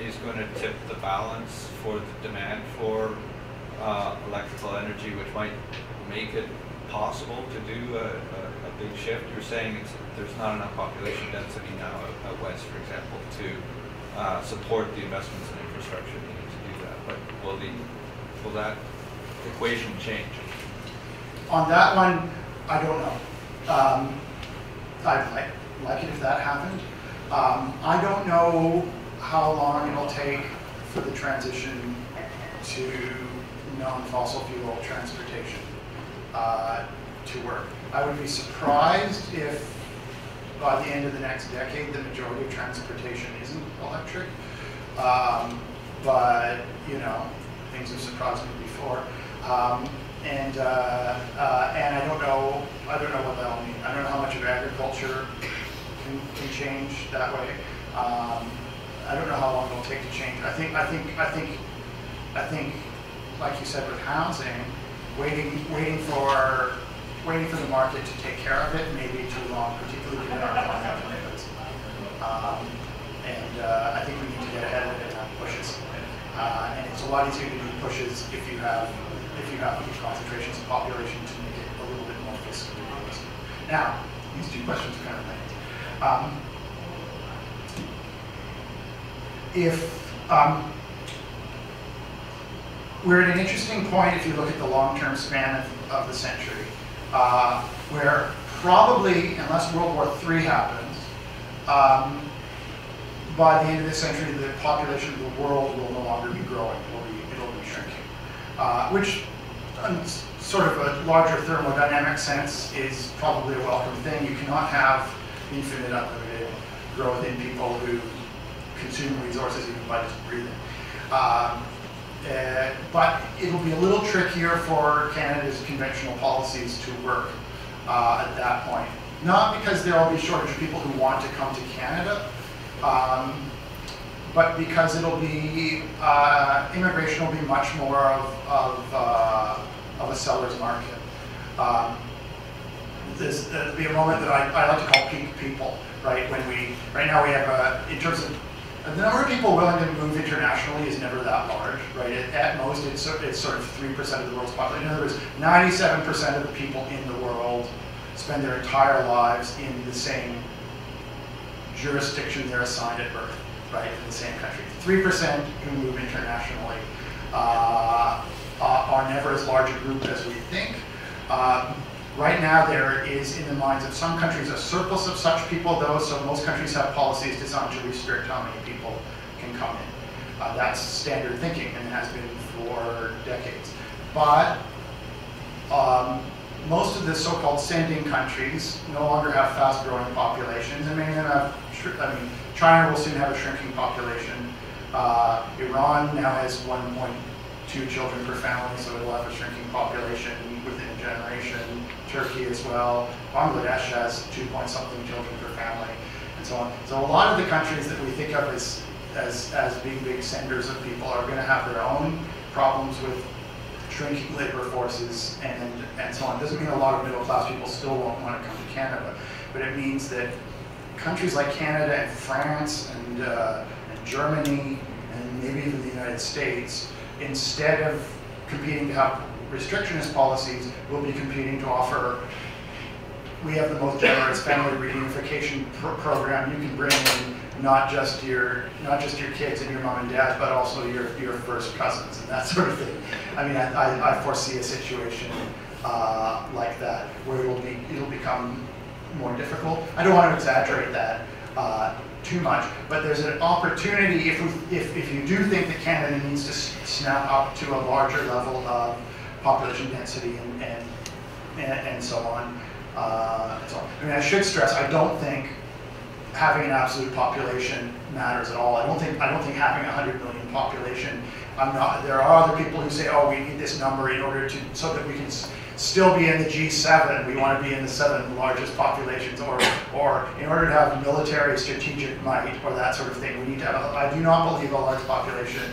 is going to tip the balance for the demand for electrical energy, which might make it possible to do a big shift? You're saying there's not enough population density now out west, for example, to support the investments in infrastructure needed to do that. But will that equation change? On that one, I don't know. I'd like it if that happened. I don't know how long it'll take for the transition to non-fossil fuel transportation to work. I would be surprised if by the end of the next decade, the majority of transportation isn't electric. But, you know, things have surprised me before. And I don't know what that'll mean. I don't know how much of agriculture can change that way. I don't know how long it'll take to change. I think, like you said, with housing, waiting for the market to take care of it may be too long, particularly given our climate commitments. And I think we need to get ahead of it and have pushes. And it's a lot easier to do pushes if you have huge concentrations of population to make it a little bit more fiscally realistic. Now, these two questions are kind of related. We're at an interesting point if you look at the long-term span of the century, where probably, unless World War III happens, by the end of this century, the population of the world will no longer be growing. It'll be shrinking, which, sort of a larger thermodynamic sense, is probably a welcome thing. You cannot have infinite, unlimited growth in people who consume resources even by just breathing. But it'll be a little trickier for Canada's conventional policies to work at that point. Not because there will be a shortage of people who want to come to Canada, but because it'll be, immigration will be much more of a seller's market. There'll be a moment that I like to call peak people, right? Right now we have in terms of the number of people willing to move internationally is never that large, right? At most, it's sort of 3% of the world's population. In other words, 97% of the people in the world spend their entire lives in the same jurisdiction they're assigned at birth, right? In the same country. 3% who move internationally are never as large a group as we think. Right now, there is, in the minds of some countries, a surplus of such people, though, so most countries have policies designed to restrict how many people can come in. That's standard thinking, and it has been for decades. But most of the so-called sending countries no longer have fast-growing populations, and many of them have, China will soon have a shrinking population. Iran now has 1.2 children per family, so it'll have a shrinking population within a generation. Turkey as well. Bangladesh has 2-point-something children per family, and so on. So a lot of the countries that we think of as being big senders of people are going to have their own problems with shrinking labor forces and so on. It doesn't mean a lot of middle-class people still won't want to come to Canada, but it means that countries like Canada and France and Germany and maybe even the United States, instead of competing to have restrictionist policies, will be competing to offer, we have the most generous family reunification program. You can bring in not just your kids and your mom and dad, but also your first cousins and that sort of thing. I foresee a situation like that where it'll become more difficult. I don't want to exaggerate that too much, but there's an opportunity if you do think that Canada needs to snap up to a larger level of population density and so on. I should stress, I don't think having an absolute population matters at all. I don't think having 100 million population. There are other people who say, oh, we need this number in order to so that we can still be in the G7. We want to be in the 7 largest populations, or in order to have military strategic might or that sort of thing. We need to have. I do not believe a large population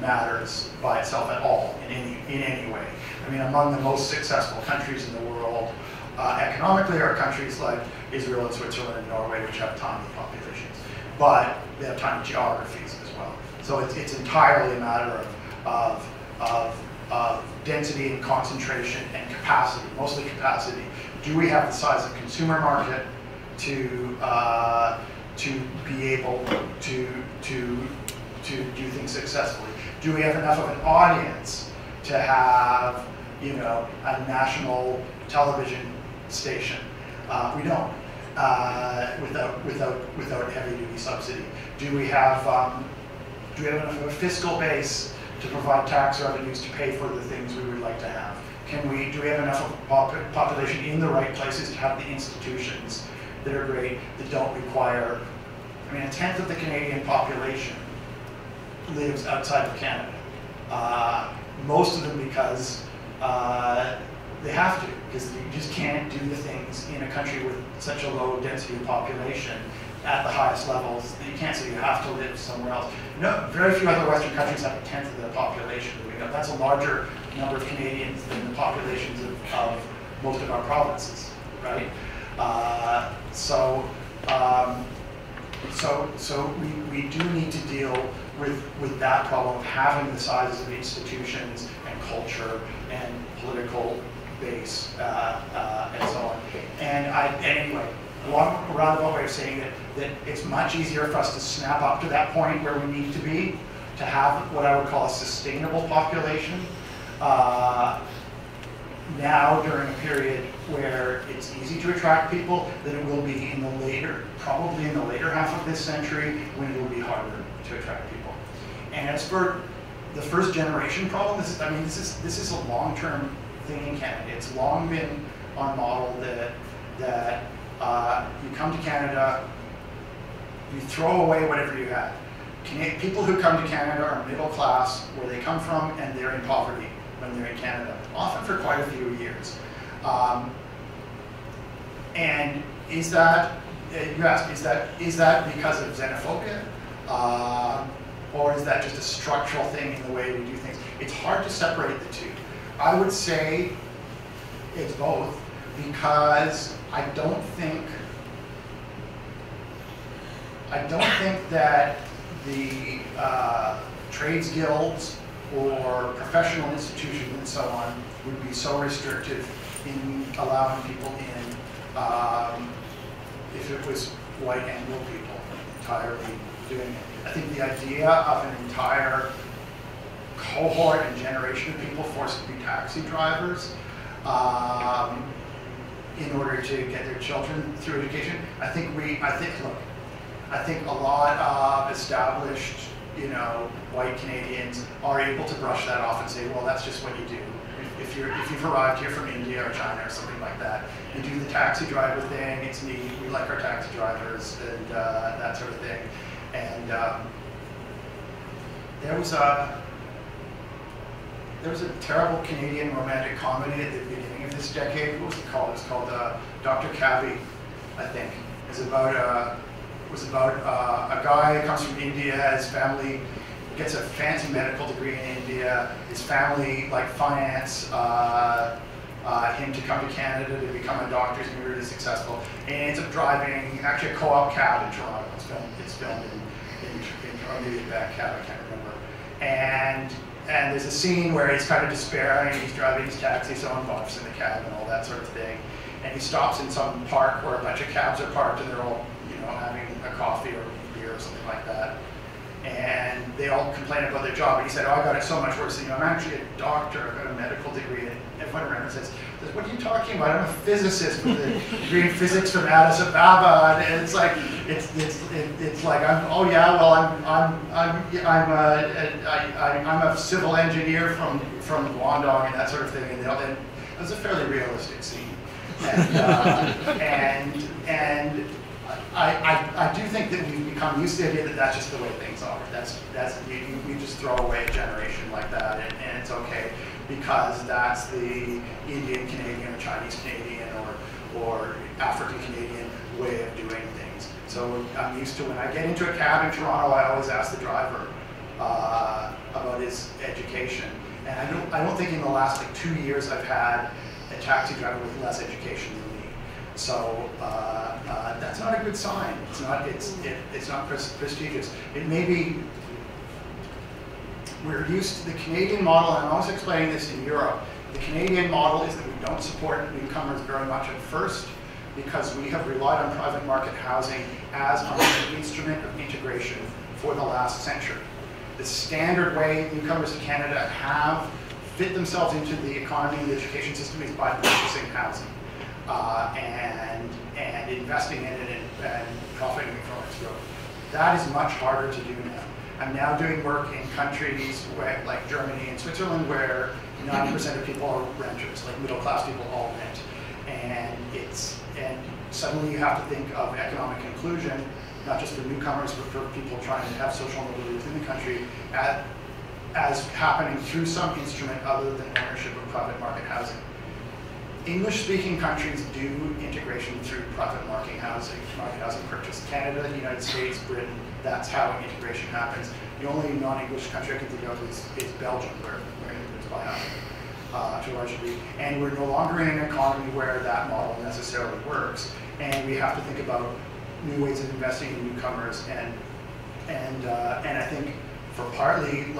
matters by itself at all in any way. Among the most successful countries in the world economically are countries like Israel and Switzerland and Norway, which have tiny populations, but they have tiny geographies as well. So it's entirely a matter of density and concentration and capacity, mostly capacity. Do we have the size of consumer market to be able to do things successfully? Do we have enough of an audience to have, a national television station? We don't, without heavy duty subsidy. Do we have Do we have enough of a fiscal base to provide tax revenues to pay for the things we would like to have? Can we, do we have enough of a population in the right places to have the institutions that are great, that don't require, I mean, 1/10 of the Canadian population lives outside of Canada. Most of them because they have to, because you just can't do the things in a country with such a low density of population at the highest levels. You can't say you have to live somewhere else. No, very few other Western countries have 1/10 of the population that we got. That's a larger number of Canadians than the populations of most of our provinces, right? So we do need to deal with that problem of having the sizes of institutions and culture and political base and so on. And anyway, a long roundabout way of saying that it's much easier for us to snap up to that point where we need to be, to have what I would call a sustainable population now during a period where it's easy to attract people, than it will be in the later, probably in the later half of this century, when it will be harder to attract people. And as for the first generation problem, this is a long-term thing in Canada. It's long been on model that you come to Canada, you throw away whatever you have. People who come to Canada are middle class where they come from, and they're in poverty when they're in Canada, often for quite a few years. And is that, you asked, is that because of xenophobia? Or is that just a structural thing in the way we do things? It's hard to separate the two. I would say it's both, because I don't think that the trades guilds or professional institutions and so on would be so restrictive in allowing people in if it was white Anglo people entirely doing it. I think the idea of an entire cohort and generation of people forced to be taxi drivers in order to get their children through education. I think a lot of established, white Canadians are able to brush that off and say, well, that's just what you do. If you've arrived here from India or China or something like that, you do the taxi driver thing. It's neat. We like our taxi drivers and that sort of thing. And there was a terrible Canadian romantic comedy at the beginning of this decade. What was it called? It was called Dr. Cabby, I think. It's about a guy who comes from India. His family gets a fancy medical degree in India. His family finance him to come to Canada to become a doctor. He's really successful, and he ends up driving actually a co-op cab in Toronto. It's filmed in maybe the back cab. I can't remember. And there's a scene where he's kind of despairing. He's driving his taxi. Someone bumps in the cab and all that sort of thing. And he stops in some park where a bunch of cabs are parked, and they're all having a coffee or a beer or something like that. And they all complain about their job. And he said, oh, I got it so much worse. I'm actually a doctor. I've got a medical degree. And everyone around him says, what are you talking about? I'm a physicist with a degree in physics from Addis Ababa. And I'm a civil engineer from Guangdong and that sort of thing. And it was a fairly realistic scene. And, I do think that we've become used to the idea that that's just the way things are. You just throw away a generation like that, and it's okay, because that's the Indian Canadian or Chinese Canadian or African Canadian way of doing things. So I'm used to, when I get into a cab in Toronto, I always ask the driver about his education. And I don't think in the last 2 years I've had a taxi driver with less education than me. So that's not a good sign. It's not prestigious. It may be, we're used to the Canadian model, and I'm always explaining this in Europe. The Canadian model is that we don't support newcomers very much at first, because we have relied on private market housing as an instrument of integration for the last century. The standard way newcomers to Canada have fit themselves into the economy and the education system is by purchasing housing and investing in it and profiting from its growth. That is much harder to do now. I'm now doing work in countries where, like Germany and Switzerland, where 90% of people are renters, like middle class people all rent. And suddenly you have to think of economic inclusion, not just for newcomers, but for people trying to have social mobility within the country, as happening through some instrument other than ownership of private market housing. English-speaking countries do integration through private market housing purchase. Canada, the United States, Britain, that's how integration happens. The only non-English country I can think of is Belgium, where immigrants buy housing to a large degree. And we're no longer in an economy where that model necessarily works. And we have to think about new ways of investing in newcomers. And I think for partly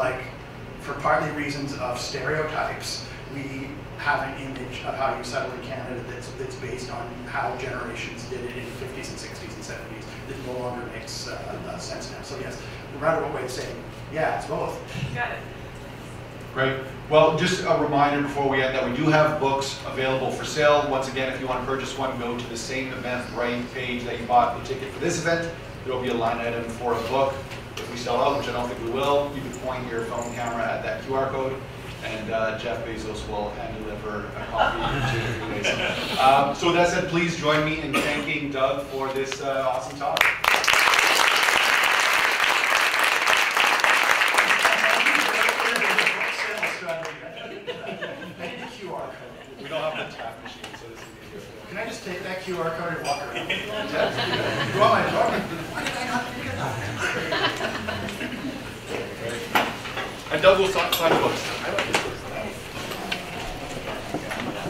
reasons of stereotypes, we have an image of how you settle in Canada that's based on how generations did it in the 50s and 60s and 70s. That no longer makes sense now. So yes, the roundabout way of saying, yeah, it's both. Got it. Great. Well, just a reminder before we end that we do have books available for sale. Once again, if you want to purchase one, go to the same event right page that you bought the ticket for this event. There will be a line item for a book. If we sell out, which I don't think we will, you can point your phone camera at that QR code. And Jeff Bezos will hand deliver a copy to you. So with that said, please join me in thanking Doug for this awesome talk. We don't have the tap machine, so this is easier. Can I just take that QR code and walk around? Well, I'm talking. Why did I not figure that out? And Doug will sign books. I like this.